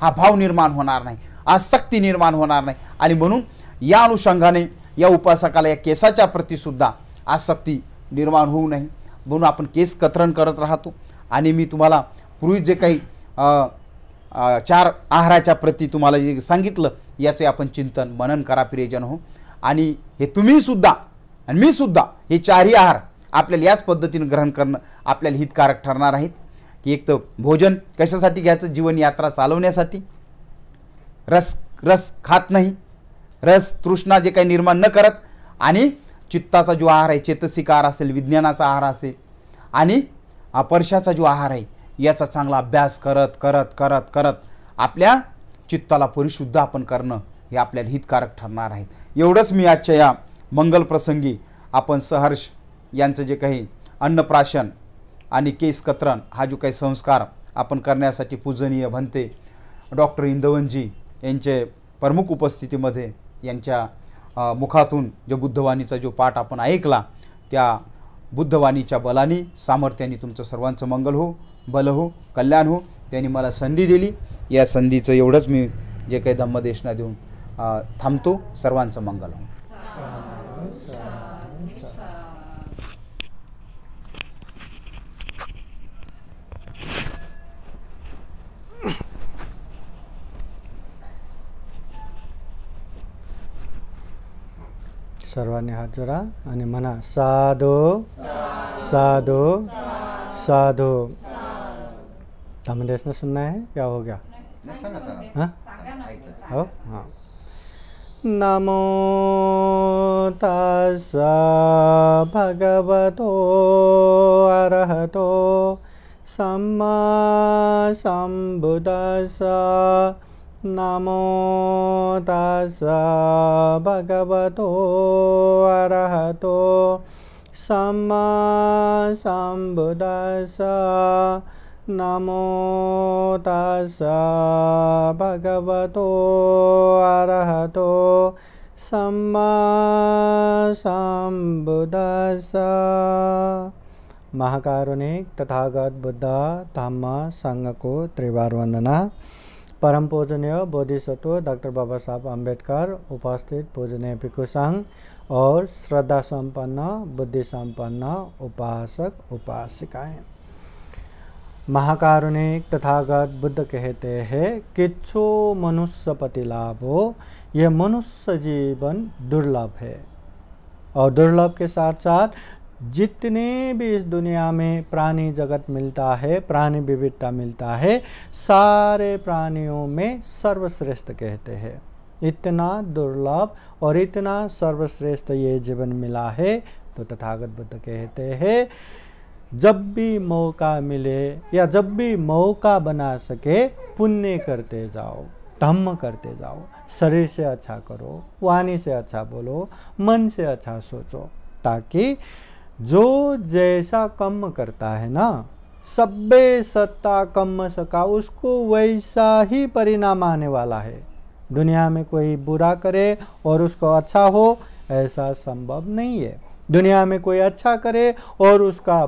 हा भाव निर्माण होणार नाही, आसक्ती निर्माण होणार नाही। आणि म्हणून या अनुषंगाने या उपासकाला या केसाच्या प्रतीसुद्धा आसक्ती निर्माण होऊ नये म्हणून आपण केस कतरण करत राहतो। आणि मी तुम्हाला पूर्वी जे काही 4 आहाराच्या प्रती तुम्हाला जे सांगितलं याचे आपण चिंतन मनन करा प्रियजन हो। आणि हे तुम्हीसुद्धा आणि मीसुद्धा हे 4 आहार आपल्याला याच पद्धतीने ग्रहण करणं आपल्याला हितकारक ठरणार आहेत। की एक तर भोजन कशासाठी घ्यायचं, जीवनयात्रा चालवण्यासाठी। रस खात नाही, रस तृष्णा जे काही निर्माण न करत। आणि चित्ताचा जो आहार आहे, चेतसिक आहार असेल, विज्ञानाचा आहार असेल, आणि अपरशाचा जो आहार आहे याचा चांगला अभ्यास करत करत करत करत आपल्या चित्ताला परिशुद्ध आपण करणं हे आपल्याला हितकारक ठरणार आहे। एवढंच मी आजच्या या मंगल प्रसंगी आपण सहर्ष यांचं जे काही अन्नप्राशन आणि केस कतरण हा जो काही संस्कार आपण करण्यासाठी पूजनीय भंते डॉक्टर इंदवनजी यांचे प्रमुख उपस्थितीमध्ये यांच्या मुखातून जो बुद्धवाणीचा जो पाठ आपण ऐकला त्या बुद्धवाणीच्या बलाने सामर्थ्याने तुमचं सर्वांचं मंगल हो, भलं हो, कल्याण हो। त्यांनी मला संधी दिली, या संधीचं एवढंच मी जे काही धम्मदेशना देऊन थांबतो। सर्वांचं मंगल हो। सर्वांनी हात जोडा आणि म्हणा साधो साधो साधो। धम्मदेशना सुनना है क्या हो गया? हाँ हाँ। नमो तस्सा भगवतो अरहतो सम्मा सम्बुद्धस्सा। नमो तस्सा भगवतो अरहतो सम्मा सम्बुद्धस्सा। नमो तस्सा भगवतो अरहतो सम्मा सम्बुद्धस्सा। महाकारुणिक तथागत बुद्ध धम्म संघ को त्रिवार वंदना। परम पूजनीय बोधिसत्व डॉक्टर बाबा साहब अम्बेडकर, उपस्थित पूजनीय भिक्षु संघ और श्रद्धा संपन्न बुद्धि संपन्न उपासक उपासिकाएँ। महाकारुणिक तथागत बुद्ध कहते हैं किच्छु मनुष्य पतिलाभो, यह मनुष्य जीवन दुर्लभ है। और दुर्लभ के साथ साथ जितने भी इस दुनिया में प्राणी जगत मिलता है, प्राणी विविधता मिलता है, सारे प्राणियों में सर्वश्रेष्ठ कहते हैं। इतना दुर्लभ और इतना सर्वश्रेष्ठ ये जीवन मिला है तो तथागत बुद्ध कहते हैं जब भी मौका मिले या जब भी मौका बना सके पुण्य करते जाओ, धम्म करते जाओ। शरीर से अच्छा करो, वाणी से अच्छा बोलो, मन से अच्छा सोचो, ताकि जो जैसा कर्म करता है ना सब्बे सत्ता कर्म सका उसको वैसा ही परिणाम आने वाला है। दुनिया में कोई बुरा करे और उसको अच्छा हो ऐसा संभव नहीं है। दुनिया में कोई अच्छा करे और उसका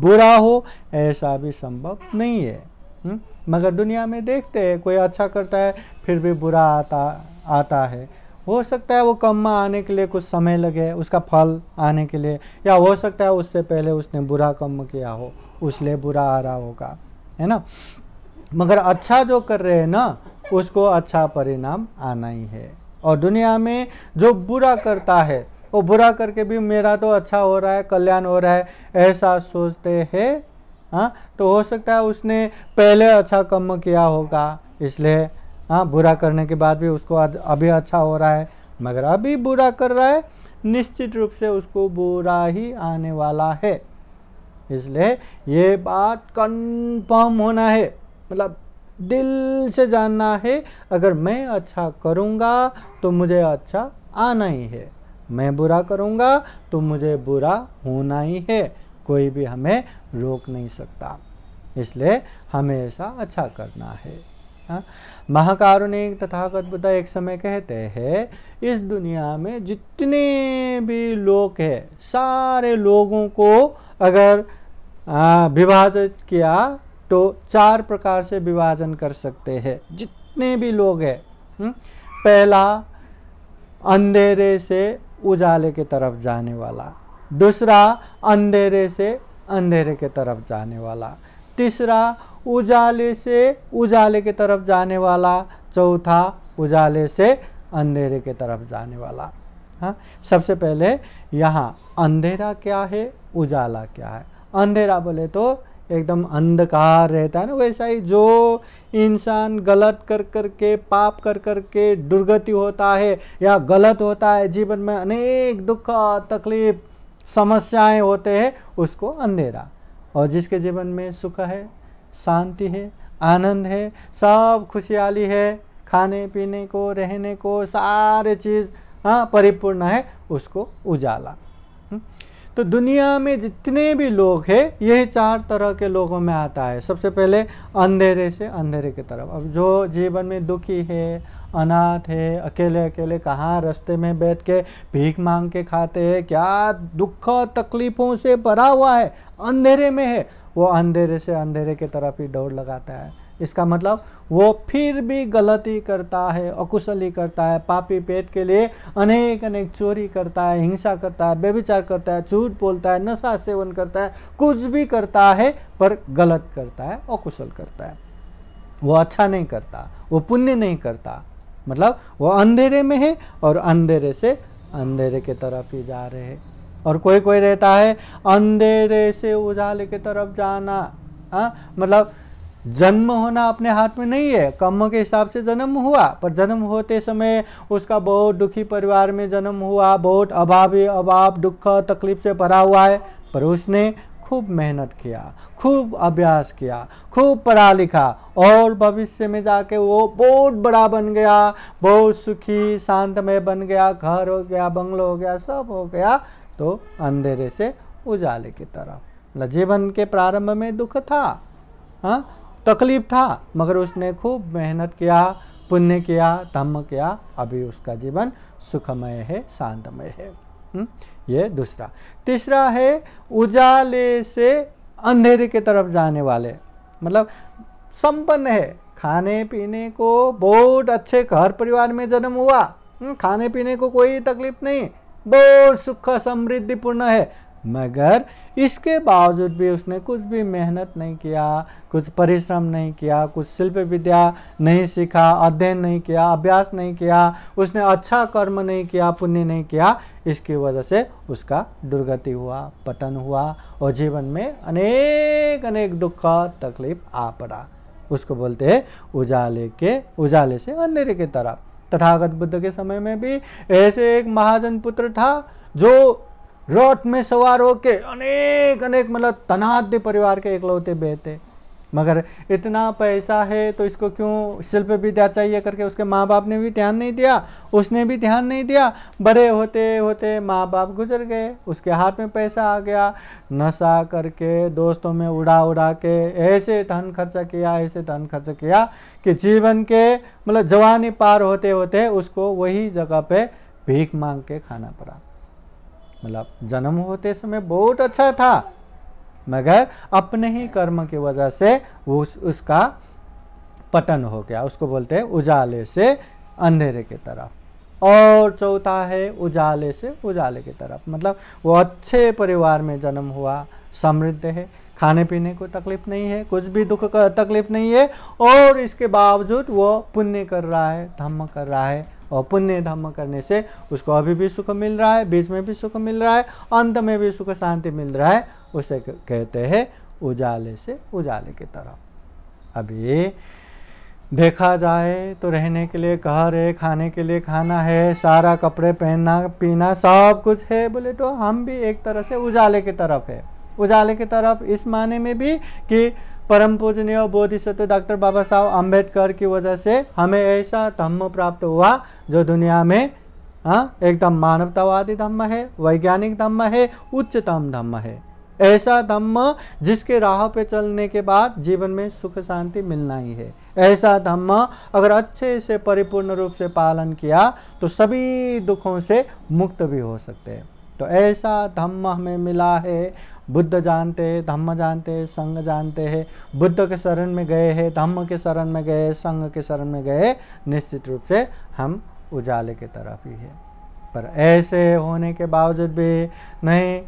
बुरा हो ऐसा भी संभव नहीं है। मगर दुनिया में देखते हैं कोई अच्छा करता है फिर भी बुरा आता है। हो सकता है वो कर्म आने के लिए कुछ समय लगे उसका फल आने के लिए, या हो सकता है उससे पहले उसने बुरा कर्म किया हो उसलिए बुरा आ रहा होगा, है ना। मगर अच्छा जो कर रहे हैं ना उसको अच्छा परिणाम आना ही है। और दुनिया में जो बुरा करता है वो बुरा करके भी मेरा तो अच्छा हो रहा है, कल्याण हो रहा है ऐसा सोचते हैं। हाँ, तो हो सकता है उसने पहले अच्छा कर्म किया होगा इसलिए हाँ बुरा करने के बाद भी उसको अभी अच्छा हो रहा है, मगर अभी बुरा कर रहा है निश्चित रूप से उसको बुरा ही आने वाला है। इसलिए ये बात कंफर्म होना है, मतलब दिल से जानना है अगर मैं अच्छा करूँगा तो मुझे अच्छा आना ही है, मैं बुरा करूँगा तो मुझे बुरा होना ही है, कोई भी हमें रोक नहीं सकता। इसलिए हमेशा अच्छा करना है। महाकारुणिक तथागत बुद्ध एक समय कहते हैं इस दुनिया में जितने भी लोग हैं सारे लोगों को अगर विभाजित किया तो 4 प्रकार से विभाजन कर सकते हैं। जितने भी लोग हैं, पहला अंधेरे से उजाले के तरफ जाने वाला, दूसरा अंधेरे से अंधेरे के तरफ जाने वाला, तीसरा उजाले से उजाले के तरफ जाने वाला, चौथा उजाले से अंधेरे के तरफ जाने वाला। हाँ, सबसे पहले यहाँ अंधेरा क्या है, उजाला क्या है। अंधेरा बोले तो एकदम अंधकार रहता है ना, वैसा ही जो इंसान गलत कर कर के पाप कर कर के दुर्गति होता है या गलत होता है, जीवन में अनेक दुख तकलीफ समस्याएं होते हैं उसको अंधेरा। और जिसके जीवन में सुख है, शांति है, आनंद है, सब खुशहाली है, खाने पीने को रहने को सारे चीज़ हाँ परिपूर्ण है, उसको उजाला। तो दुनिया में जितने भी लोग हैं यही 4 तरह के लोगों में आता है। सबसे पहले अंधेरे से अंधेरे की तरफ, अब जो जीवन में दुखी है, अनाथ है, अकेले अकेले कहाँ रास्ते में बैठ के भीख मांग के खाते हैं, क्या दुख तकलीफ़ों से भरा हुआ है, अंधेरे में है, वो अंधेरे से अंधेरे की तरफ ही दौड़ लगाता है। इसका मतलब वो फिर भी गलती करता है, अकुशली करता है, पापी पेट के लिए अनेक अनेक चोरी करता है, हिंसा करता है, व्यभिचार करता है, झूठ बोलता है, नशा सेवन करता है, कुछ भी करता है पर गलत करता है, अकुशल करता है। वो अच्छा नहीं करता, वो पुण्य नहीं करता, मतलब वो अंधेरे में है और अंधेरे से अंधेरे के तरफ ही जा रहे हैं। और कोई कोई रहता है अंधेरे से उजाले की तरफ जाना, हाँ मतलब जन्म होना अपने हाथ में नहीं है, कर्म के हिसाब से जन्म हुआ, पर जन्म होते समय उसका बहुत दुखी परिवार में जन्म हुआ, बहुत अभावी अभाव दुख तकलीफ से भरा हुआ है, पर उसने खूब मेहनत किया, खूब अभ्यास किया, खूब पढ़ा लिखा और भविष्य में जाके वो बहुत बड़ा बन गया, बहुत सुखी शांतमय बन गया, घर हो गया, बंगलो हो गया, सब हो गया। तो अंधेरे से उजाले की तरफ, जीवन के प्रारंभ में दुख था, हाँ तकलीफ था, मगर उसने खूब मेहनत किया, पुण्य किया, धम्म किया, अभी उसका जीवन सुखमय है, शांतमय है। ये दूसरा। तीसरा है उजाले से अंधेरे की तरफ जाने वाले, मतलब संपन्न है, खाने पीने को बहुत अच्छे घर परिवार में जन्म हुआ, खाने पीने को कोई तकलीफ नहीं, बहुत सुख समृद्धिपूर्ण है, मगर इसके बावजूद भी उसने कुछ भी मेहनत नहीं किया, कुछ परिश्रम नहीं किया, कुछ शिल्प विद्या नहीं सीखा, अध्ययन नहीं किया, अभ्यास नहीं किया, उसने अच्छा कर्म नहीं किया, पुण्य नहीं किया, इसकी वजह से उसका दुर्गति हुआ, पतन हुआ और जीवन में अनेक अनेक दुख तकलीफ आ पड़ा। उसको बोलते हैं उजाले से अंधेरे की तरफ। तथागत बुद्ध के समय में भी ऐसे एक महाजन पुत्र था जो रथ में सवार होके अनेक अनेक मतलब धनाढ्य परिवार के इकलौते बेटे, मगर इतना पैसा है तो इसको क्यों शिल्प विद्या चाहिए करके उसके माँ बाप ने भी ध्यान नहीं दिया, उसने भी ध्यान नहीं दिया। बड़े होते होते माँ बाप गुजर गए, उसके हाथ में पैसा आ गया, नशा करके दोस्तों में उड़ा उड़ा के ऐसे धन खर्चा किया, ऐसे धन खर्चा किया कि जीवन के मतलब जवानी पार होते होते उसको वही जगह पे भीख मांग के खाना पड़ा। मतलब जन्म होते समय बहुत अच्छा था, मगर अपने ही कर्म की वजह से उसका पतन हो गया। उसको बोलते हैं उजाले से अंधेरे की तरफ। और चौथा है उजाले से उजाले की तरफ, मतलब वो अच्छे परिवार में जन्म हुआ, समृद्ध है, खाने पीने को तकलीफ नहीं है, कुछ भी दुख का तकलीफ नहीं है, और इसके बावजूद वो पुण्य कर रहा है, धम्म कर रहा है, और पुण्य धम्म करने से उसको अभी भी सुख मिल रहा है, बीच में भी सुख मिल रहा है, अंत में भी सुख शांति मिल रहा है। उसे कहते हैं उजाले से उजाले की तरफ। अभी देखा जाए तो रहने के लिए घर है, खाने के लिए खाना है, सारा कपड़े पहनना पीना सब कुछ है, बोले तो हम भी एक तरह से उजाले की तरफ है। उजाले की तरफ इस माने में भी कि परम पूजनीय बोधिसत्व डॉक्टर बाबा साहब अम्बेडकर की वजह से हमें ऐसा धम्म प्राप्त हुआ जो दुनिया में एकदम मानवतावादी धम्म है, वैज्ञानिक धम्म है, उच्चतम धम्म है। ऐसा धम्म जिसके राह पे चलने के बाद जीवन में सुख शांति मिलना ही है। ऐसा धम्म अगर अच्छे से परिपूर्ण रूप से पालन किया तो सभी दुखों से मुक्त भी हो सकते हैं। तो ऐसा धम्म हमें मिला है। बुद्ध जानते हैं, धम्म जानते हैं, संघ जानते हैं, बुद्ध के शरण में गए हैं, धम्म के शरण में गए, संघ के शरण में गए, निश्चित रूप से हम उजाले की तरफ ही है। पर ऐसे होने के बावजूद भी नहीं,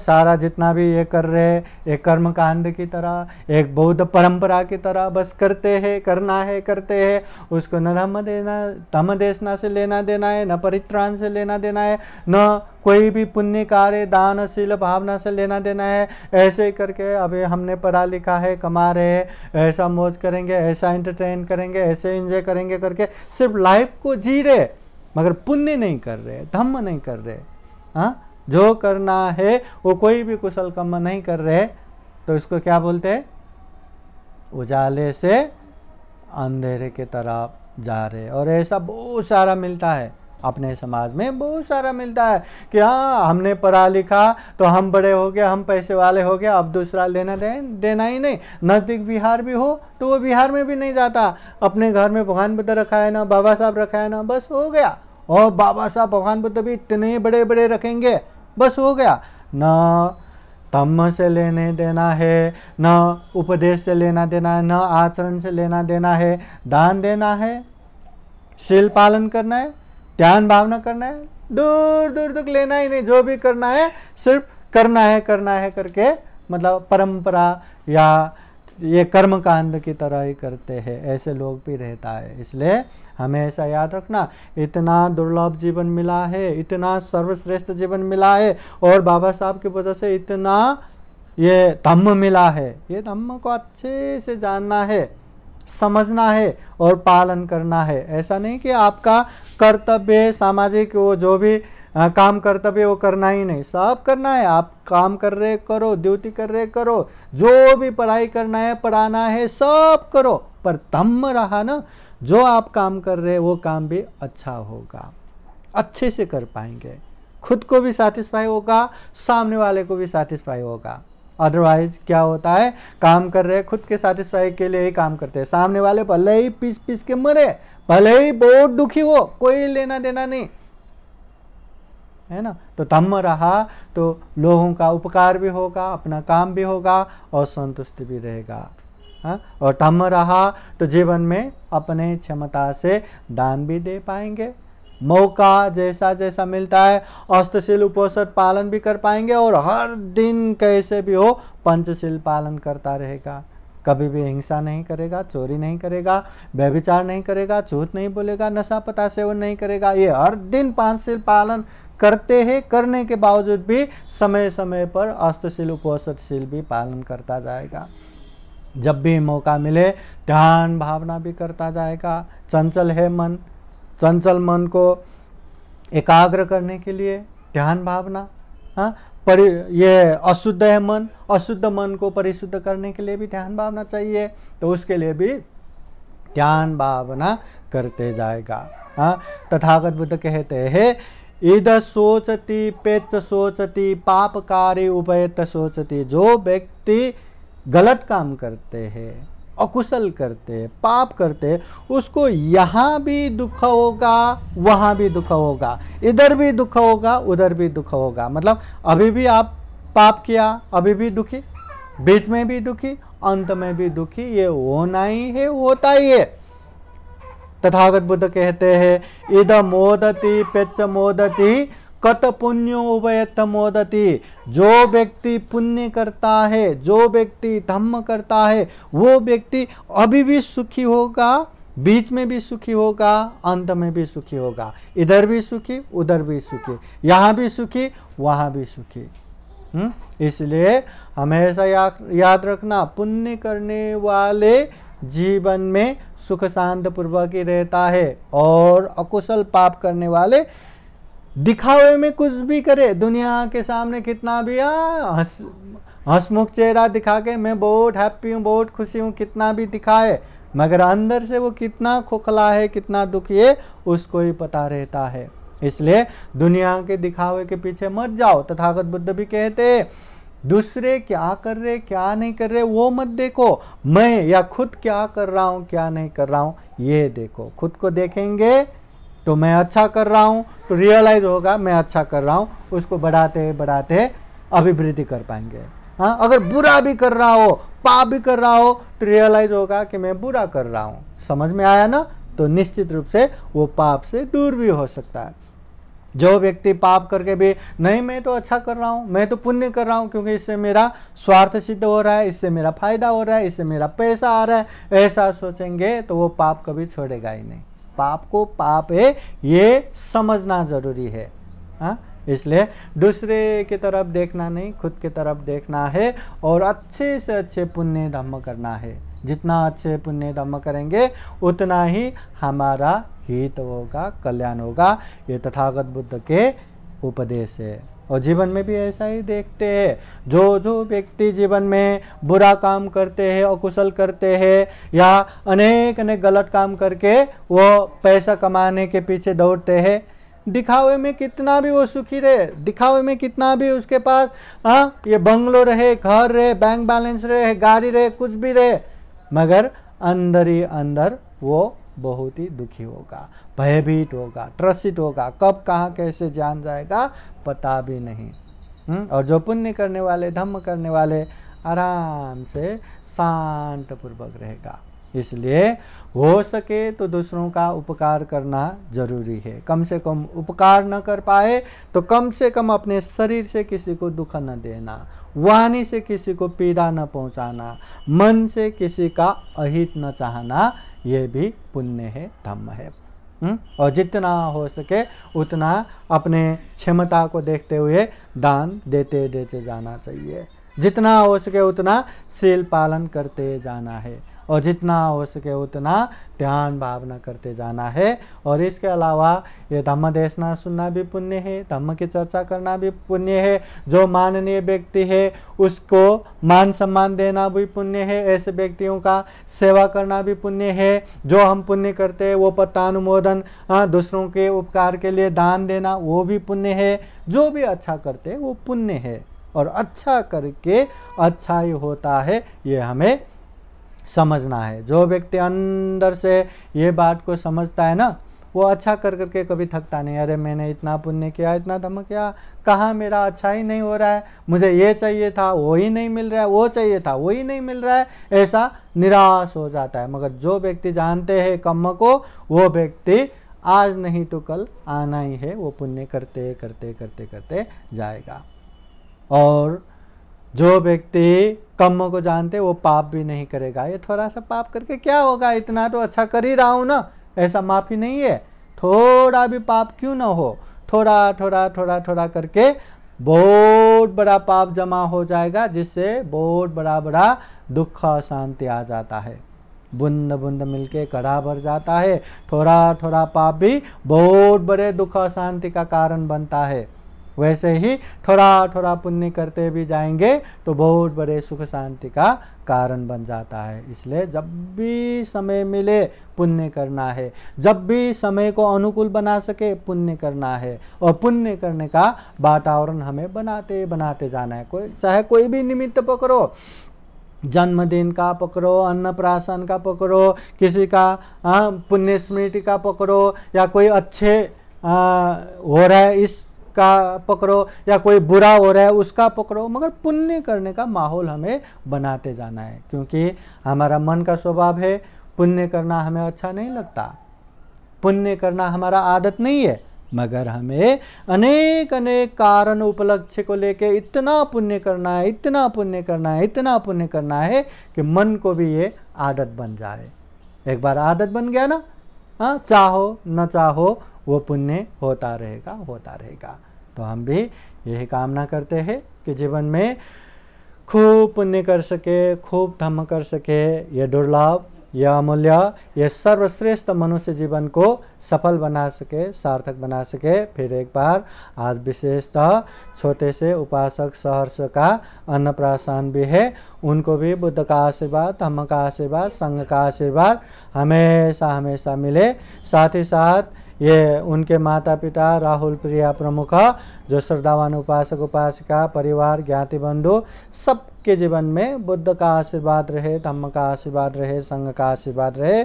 सारा जितना भी ये कर रहे हैं एक कर्मकांड की तरह, एक बौद्ध परंपरा की तरह बस करते हैं, करना है, करते हैं। उसको न धम्म देना, धम्म देशना से लेना देना है, न परित्राण से लेना देना है, न कोई भी पुण्य कार्य दानशील भावना से लेना देना है। ऐसे ही करके अभी हमने पढ़ा लिखा है, कमा रहे हैं, ऐसा मौज करेंगे, ऐसा एंटरटेन करेंगे, ऐसे एंजॉय करेंगे करके सिर्फ लाइफ को जी रहे, मगर पुण्य नहीं कर रहे, धम्म नहीं कर रहे। हाँ, जो करना है वो कोई भी कुशल कर्म नहीं कर रहे, तो इसको क्या बोलते हैं? उजाले से अंधेरे की तरफ जा रहे। और ऐसा बहुत सारा मिलता है अपने समाज में, बहुत सारा मिलता है कि हाँ हमने पढ़ा लिखा तो हम बड़े हो गए, हम पैसे वाले हो गए, अब दूसरा लेना देना ही नहीं। नज़दीक बिहार भी हो तो वो बिहार में भी नहीं जाता, अपने घर में भगवान बुद्ध रखा है ना, बाबा साहब रखा है ना, बस हो गया। और बाबा साहब भगवान बुद्ध भी इतने बड़े बड़े रखेंगे, बस हो गया। न धम्म से लेने देना है, न उपदेश से लेना देना है, न आचरण से लेना देना है, दान देना है, शील पालन करना है, ध्यान भावना करना है, दूर दूर तक लेना ही नहीं। जो भी करना है सिर्फ करना है करके, मतलब परंपरा या ये कर्मकांड की तरह ही करते हैं। ऐसे लोग भी रहता है। इसलिए हमें ऐसा याद रखना, इतना दुर्लभ जीवन मिला है, इतना सर्वश्रेष्ठ जीवन मिला है, और बाबा साहब की वजह से इतना ये धम्म मिला है। ये धम्म को अच्छे से जानना है, समझना है और पालन करना है। ऐसा नहीं कि आपका कर्तव्य सामाजिक वो जो भी काम कर्तव्य वो करना ही नहीं, सब करना है। आप काम कर रहे करो, ड्यूटी कर रहे करो, जो भी पढ़ाई करना है, पढ़ाना है, सब करो, पर धम्म रहा ना, जो आप काम कर रहे वो काम भी अच्छा होगा, अच्छे से कर पाएंगे, खुद को भी सैटिस्फाई होगा, सामने वाले को भी सैटिस्फाई होगा। अदरवाइज क्या होता है, काम कर रहे खुद के सैटिस्फाई के लिए ही काम करते हैं, सामने वाले भले ही पीस पीस के मरे, भले ही बहुत दुखी हो, कोई लेना देना नहीं है ना। तो धम्म रहा तो लोगों का उपकार भी होगा, अपना काम भी होगा और संतुष्टि भी रहेगा। हाँ, और धम्म रहा तो जीवन में अपने क्षमता से दान भी दे पाएंगे, मौका जैसा जैसा मिलता है अष्टशील उपोषण पालन भी कर पाएंगे, और हर दिन कैसे भी हो पंचशील पालन करता रहेगा। कभी भी हिंसा नहीं करेगा, चोरी नहीं करेगा, व्यभिचार नहीं करेगा, झूठ नहीं बोलेगा, नशा पता सेवन नहीं करेगा। ये हर दिन पांचशील पालन करते हैं, करने के बावजूद भी समय समय पर अष्टशील उपोषणशील भी पालन करता जाएगा। जब भी मौका मिले ध्यान भावना भी करता जाएगा। चंचल है मन, चंचल मन को एकाग्र करने के लिए ध्यान भावना, हाँ, पर ये अशुद्ध है मन, अशुद्ध मन को परिशुद्ध करने के लिए भी ध्यान भावना चाहिए, तो उसके लिए भी ध्यान भावना करते जाएगा। हाँ, तथागत बुद्ध कहते हैं, इद सोचती पेच सोचती पापकारी उपेत सोचती। जो व्यक्ति गलत काम करते हैं, अकुशल करते, पाप करते, उसको यहाँ भी दुख होगा, वहाँ भी दुख होगा, इधर भी दुख होगा, उधर भी दुख होगा। मतलब अभी भी आप पाप किया, अभी भी दुखी, बीच में भी दुखी, अंत में भी दुखी, ये होना ही है, होता ही है। तथागत बुद्ध कहते हैं, इद मोदती पेच मोदती कत पुण्यो वयतमोदति, जो व्यक्ति पुण्य करता है, जो व्यक्ति धम्म करता है, वो व्यक्ति अभी भी सुखी होगा, बीच में भी सुखी होगा, अंत में भी सुखी होगा, इधर भी सुखी उधर भी सुखी, यहाँ भी सुखी वहाँ भी सुखी। इसलिए हमेशा याद रखना, पुण्य करने वाले जीवन में सुख शांत पूर्वक ही रहता है, और अकुशल पाप करने वाले दिखावे में कुछ भी करे, दुनिया के सामने कितना भी हंसमुख चेहरा दिखा के मैं बहुत हैप्पी हूँ, बहुत खुशी हूँ, कितना भी दिखाए, मगर अंदर से वो कितना खोखला है, कितना दुखी है, उसको ही पता रहता है। इसलिए दुनिया के दिखावे के पीछे मत जाओ। तथागत बुद्ध भी कहते हैं, दूसरे क्या कर रहे क्या नहीं कर रहे वो मत देखो, मैं या खुद क्या कर रहा हूँ क्या नहीं कर रहा हूँ ये देखो। खुद को देखेंगे तो मैं अच्छा कर रहा हूँ तो रियलाइज होगा मैं अच्छा कर रहा हूँ, उसको बढ़ाते बढ़ाते अभिवृद्धि कर पाएंगे। हाँ, अगर बुरा भी कर रहा हो, पाप भी कर रहा हो, तो रियलाइज होगा कि मैं बुरा कर रहा हूँ, समझ में आया ना, तो निश्चित रूप से वो पाप से दूर भी हो सकता है। जो व्यक्ति पाप करके भी नहीं मैं तो अच्छा कर रहा हूँ, मैं तो पुण्य कर रहा हूँ, क्योंकि इससे मेरा स्वार्थ सिद्ध हो रहा है, इससे मेरा फायदा हो रहा है, इससे मेरा पैसा आ रहा है, ऐसा सोचेंगे तो वो पाप कभी छोड़ेगा ही नहीं। पाप को पाप है ये समझना जरूरी है। हाँ, इसलिए दूसरे की तरफ देखना नहीं, खुद की तरफ देखना है, और अच्छे से अच्छे पुण्य धर्म करना है। जितना अच्छे पुण्य धर्म करेंगे उतना ही हमारा हित होगा, कल्याण होगा। ये तथागत बुद्ध के उपदेश है, और जीवन में भी ऐसा ही देखते हैं। जो जो व्यक्ति जीवन में बुरा काम करते हैं, अकुशल करते हैं, या अनेक अनेक गलत काम करके वो पैसा कमाने के पीछे दौड़ते हैं, दिखावे में कितना भी वो सुखी रहे, दिखावे में कितना भी उसके पास ये बंगलो रहे, घर रहे, बैंक बैलेंस रहे, गाड़ी रहे, कुछ भी रहे, मगर अंदर ही अंदर वो बहुत ही दुखी होगा, भयभीत होगा, त्रसित होगा, कब कहाँ कैसे जान जाएगा पता भी नहीं। और जो पुण्य करने वाले, धम्म करने वाले, आराम से शांत पूर्वक रहेगा। इसलिए हो सके तो दूसरों का उपकार करना जरूरी है। कम से कम उपकार न कर पाए तो कम से कम अपने शरीर से किसी को दुख न देना, वाणी से किसी को पीड़ा न पहुंचाना, मन से किसी का अहित न चाहना, ये भी पुण्य है, धम्म है। और जितना हो सके उतना अपने क्षमता को देखते हुए दान देते देते जाना चाहिए, जितना हो सके उतना शील पालन करते जाना है, और जितना हो सके उतना ध्यान भावना करते जाना है। और इसके अलावा ये धम्म देशना सुनना भी पुण्य है, धम्म की चर्चा करना भी पुण्य है, जो माननीय व्यक्ति है उसको मान सम्मान देना भी पुण्य है, ऐसे व्यक्तियों का सेवा करना भी पुण्य है। जो हम पुण्य करते हैं वो पतानुमोदन, दूसरों के उपकार के लिए दान देना, वो भी पुण्य है। जो भी अच्छा करते वो पुण्य है, और अच्छा करके अच्छा ही होता है, ये हमें समझना है। जो व्यक्ति अंदर से ये बात को समझता है ना, वो अच्छा कर करके कभी थकता नहीं। अरे मैंने इतना पुण्य किया, इतना धम्म किया, कहाँ मेरा अच्छा ही नहीं हो रहा है, मुझे ये चाहिए था वो ही नहीं मिल रहा है, वो चाहिए था वो ही नहीं मिल रहा है, ऐसा निराश हो जाता है। मगर जो व्यक्ति जानते हैं कर्म को, वो व्यक्ति आज नहीं तो कल आना ही है, वो पुण्य करते करते करते करते जाएगा। और जो व्यक्ति कर्म को जानते वो पाप भी नहीं करेगा। ये थोड़ा सा पाप करके क्या होगा, इतना तो अच्छा कर ही रहा हूँ ना, ऐसा माफी नहीं है। थोड़ा भी पाप क्यों ना हो, थोड़ा थोड़ा थोड़ा थोड़ा करके बहुत बड़ा पाप जमा हो जाएगा, जिससे बहुत बड़ा बड़ा दुख शांति आ जाता है। बूंद बूंद मिलके घड़ा भर जाता है। थोड़ा थोड़ा पाप भी बहुत बड़े दुख शांति का कारण बनता है। वैसे ही थोड़ा थोड़ा पुण्य करते भी जाएंगे तो बहुत बड़े सुख शांति का कारण बन जाता है। इसलिए जब भी समय मिले पुण्य करना है, जब भी समय को अनुकूल बना सके पुण्य करना है, और पुण्य करने का वातावरण हमें बनाते बनाते जाना है। कोई चाहे कोई भी निमित्त पकड़ो, जन्मदिन का पकड़ो, अन्नप्राशन का पकड़ो, किसी का पुण्य स्मृति का पकड़ो, या कोई अच्छे हो रहा है इस का पकड़ो, या कोई बुरा हो रहा है उसका पकड़ो, मगर पुण्य करने का माहौल हमें बनाते जाना है। क्योंकि हमारा मन का स्वभाव है पुण्य करना हमें अच्छा नहीं लगता, पुण्य करना हमारा आदत नहीं है, मगर हमें अनेक अनेक कारण उपलक्ष्य को लेके इतना पुण्य करना है, इतना पुण्य करना है, इतना पुण्य करना है कि मन को भी ये आदत बन जाए। एक बार आदत बन गया ना, हाँ, चाहो न चाहो वो पुण्य होता रहेगा, होता रहेगा। तो हम भी यही कामना करते हैं कि जीवन में खूब पुण्य कर सके, खूब धर्म कर सके। ये दुर्लभ, यह अमूल्य, यह सर्वश्रेष्ठ मनुष्य जीवन को सफल बना सके, सार्थक बना सके। फिर एक बार आज विशेषतः छोटे से उपासक सहर्ष का अन्नप्राशन भी है, उनको भी बुद्ध का आशीर्वाद, धम्म का आशीर्वाद, संघ का आशीर्वाद हमेशा हमेशा मिले। साथ ही साथ ये उनके माता पिता, राहुल, प्रिया प्रमुख, जो श्रद्धावान उपासक उपासिका, परिवार, ज्ञाति बंधु, सबके जीवन में बुद्ध का आशीर्वाद रहे, धम्म का आशीर्वाद रहे, संघ का आशीर्वाद रहे।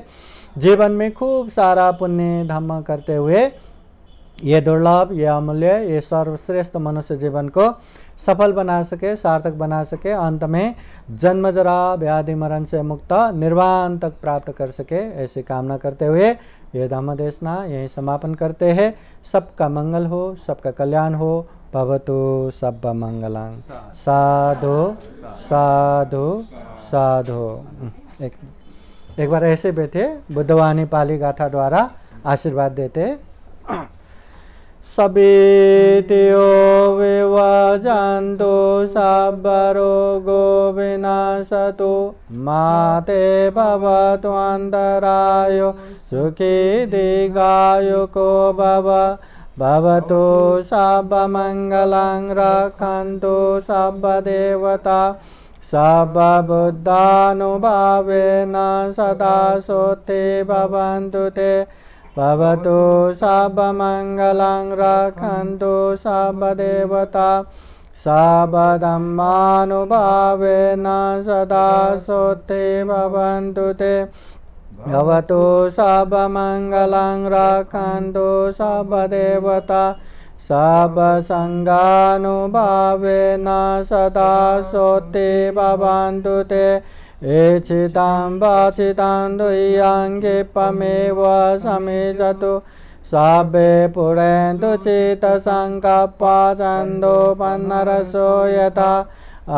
जीवन में खूब सारा पुण्य धम्म करते हुए ये दुर्लभ, ये अमूल्य, ये सर्वश्रेष्ठ मनुष्य जीवन को सफल बना सके, सार्थक बना सके, अंत में जन्म जरा व्याधि मरण से मुक्त निर्वाण तक प्राप्त कर सके। ऐसी कामना करते हुए ये धम्मदेशना यही समापन करते हैं। सबका मंगल हो, सबका कल्याण हो। भवतु सब मंगलं। साधु साधु साधु। एक बार ऐसे बैठे बुद्धवाणी पाली गाथा द्वारा आशीर्वाद देते। सबितियो विवजन्तु सब्बरोगो विनाशतु माते भवतु अन्तरायो सुखी दीर्घायुको भव। भवतु सर्वमङ्गलं रक्षन्तु सर्वदेवता सर्वबुद्धानुभावेन सदा सुखी भवन्तु ते। भवतु सर्वमङ्गलं रक्षन्तु सर्वदेवता सर्वधम्मानुभावेन सदा सुखी भवन्तु ते। भवतु सर्वमङ्गलं रक्षन्तु सर्वदेवता सर्वसङ्घानुभावेन सदा सुखी भवन्तु ते। एचितां वाचितां दुय्यांगिपमेव समेजतु सर्वे पुरेन्दु चित्तसंकल्पच्छन्दोपन्नरसो यथा।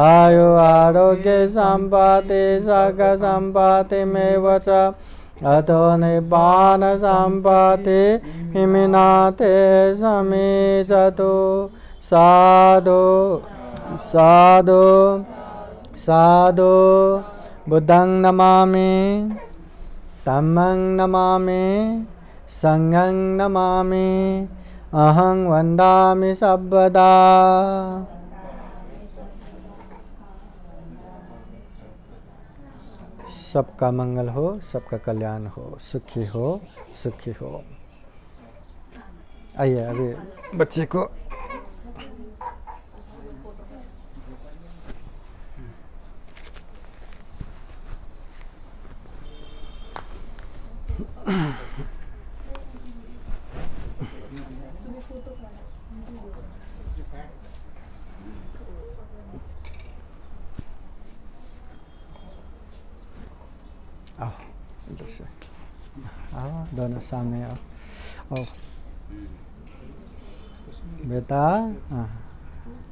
आयु आरोग्यसम्पत्ति सर्गसम्पत्तिमेव च अतो निर्वाणसम्पत्तिमिनाते समेजतु। साधु साधु साधु। बुद्धं नमामि, धम्मं नमामि, संघं नमामि, अहं वन्दामि सर्वदा। सबका मंगल हो, सबका कल्याण हो, सुखी हो, सुखी हो। आइए अभी बच्चे को दोनों सामने आओ। ओ बेटा, हाँ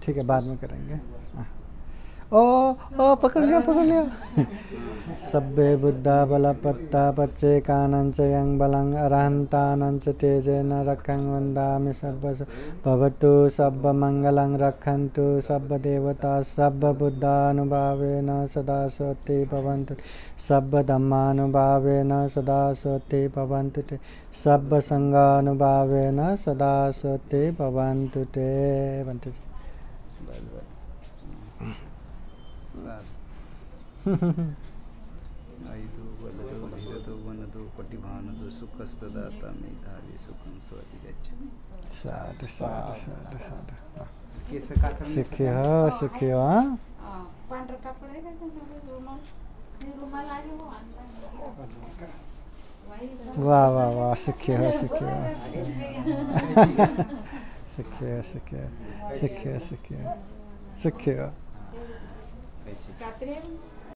ठीक है, बाद में करेंगे। ओ पकड़ लिया, पकड़ लिया। सब्बे बुद्धा बलपत्ता पच्चे कानंच यंग बलंग अरहंतानंच तेजे न रखंग वंदामि सर्वस। भवतु सब मंगलंग रखन्तु सब देवता सब बुद्धानुभावेन सदा सुखी भवन्तु सब धम्मानुभावेन सदा सुखी भवन्तु ते। सब संघानुभावेन सदा सुखी भवन्तु ते। वाह वाह वाह, सुखी हो, सुखी हो, सुखी हो, सुखी हो, सुखी हो, सुखी हो, सुखी हो।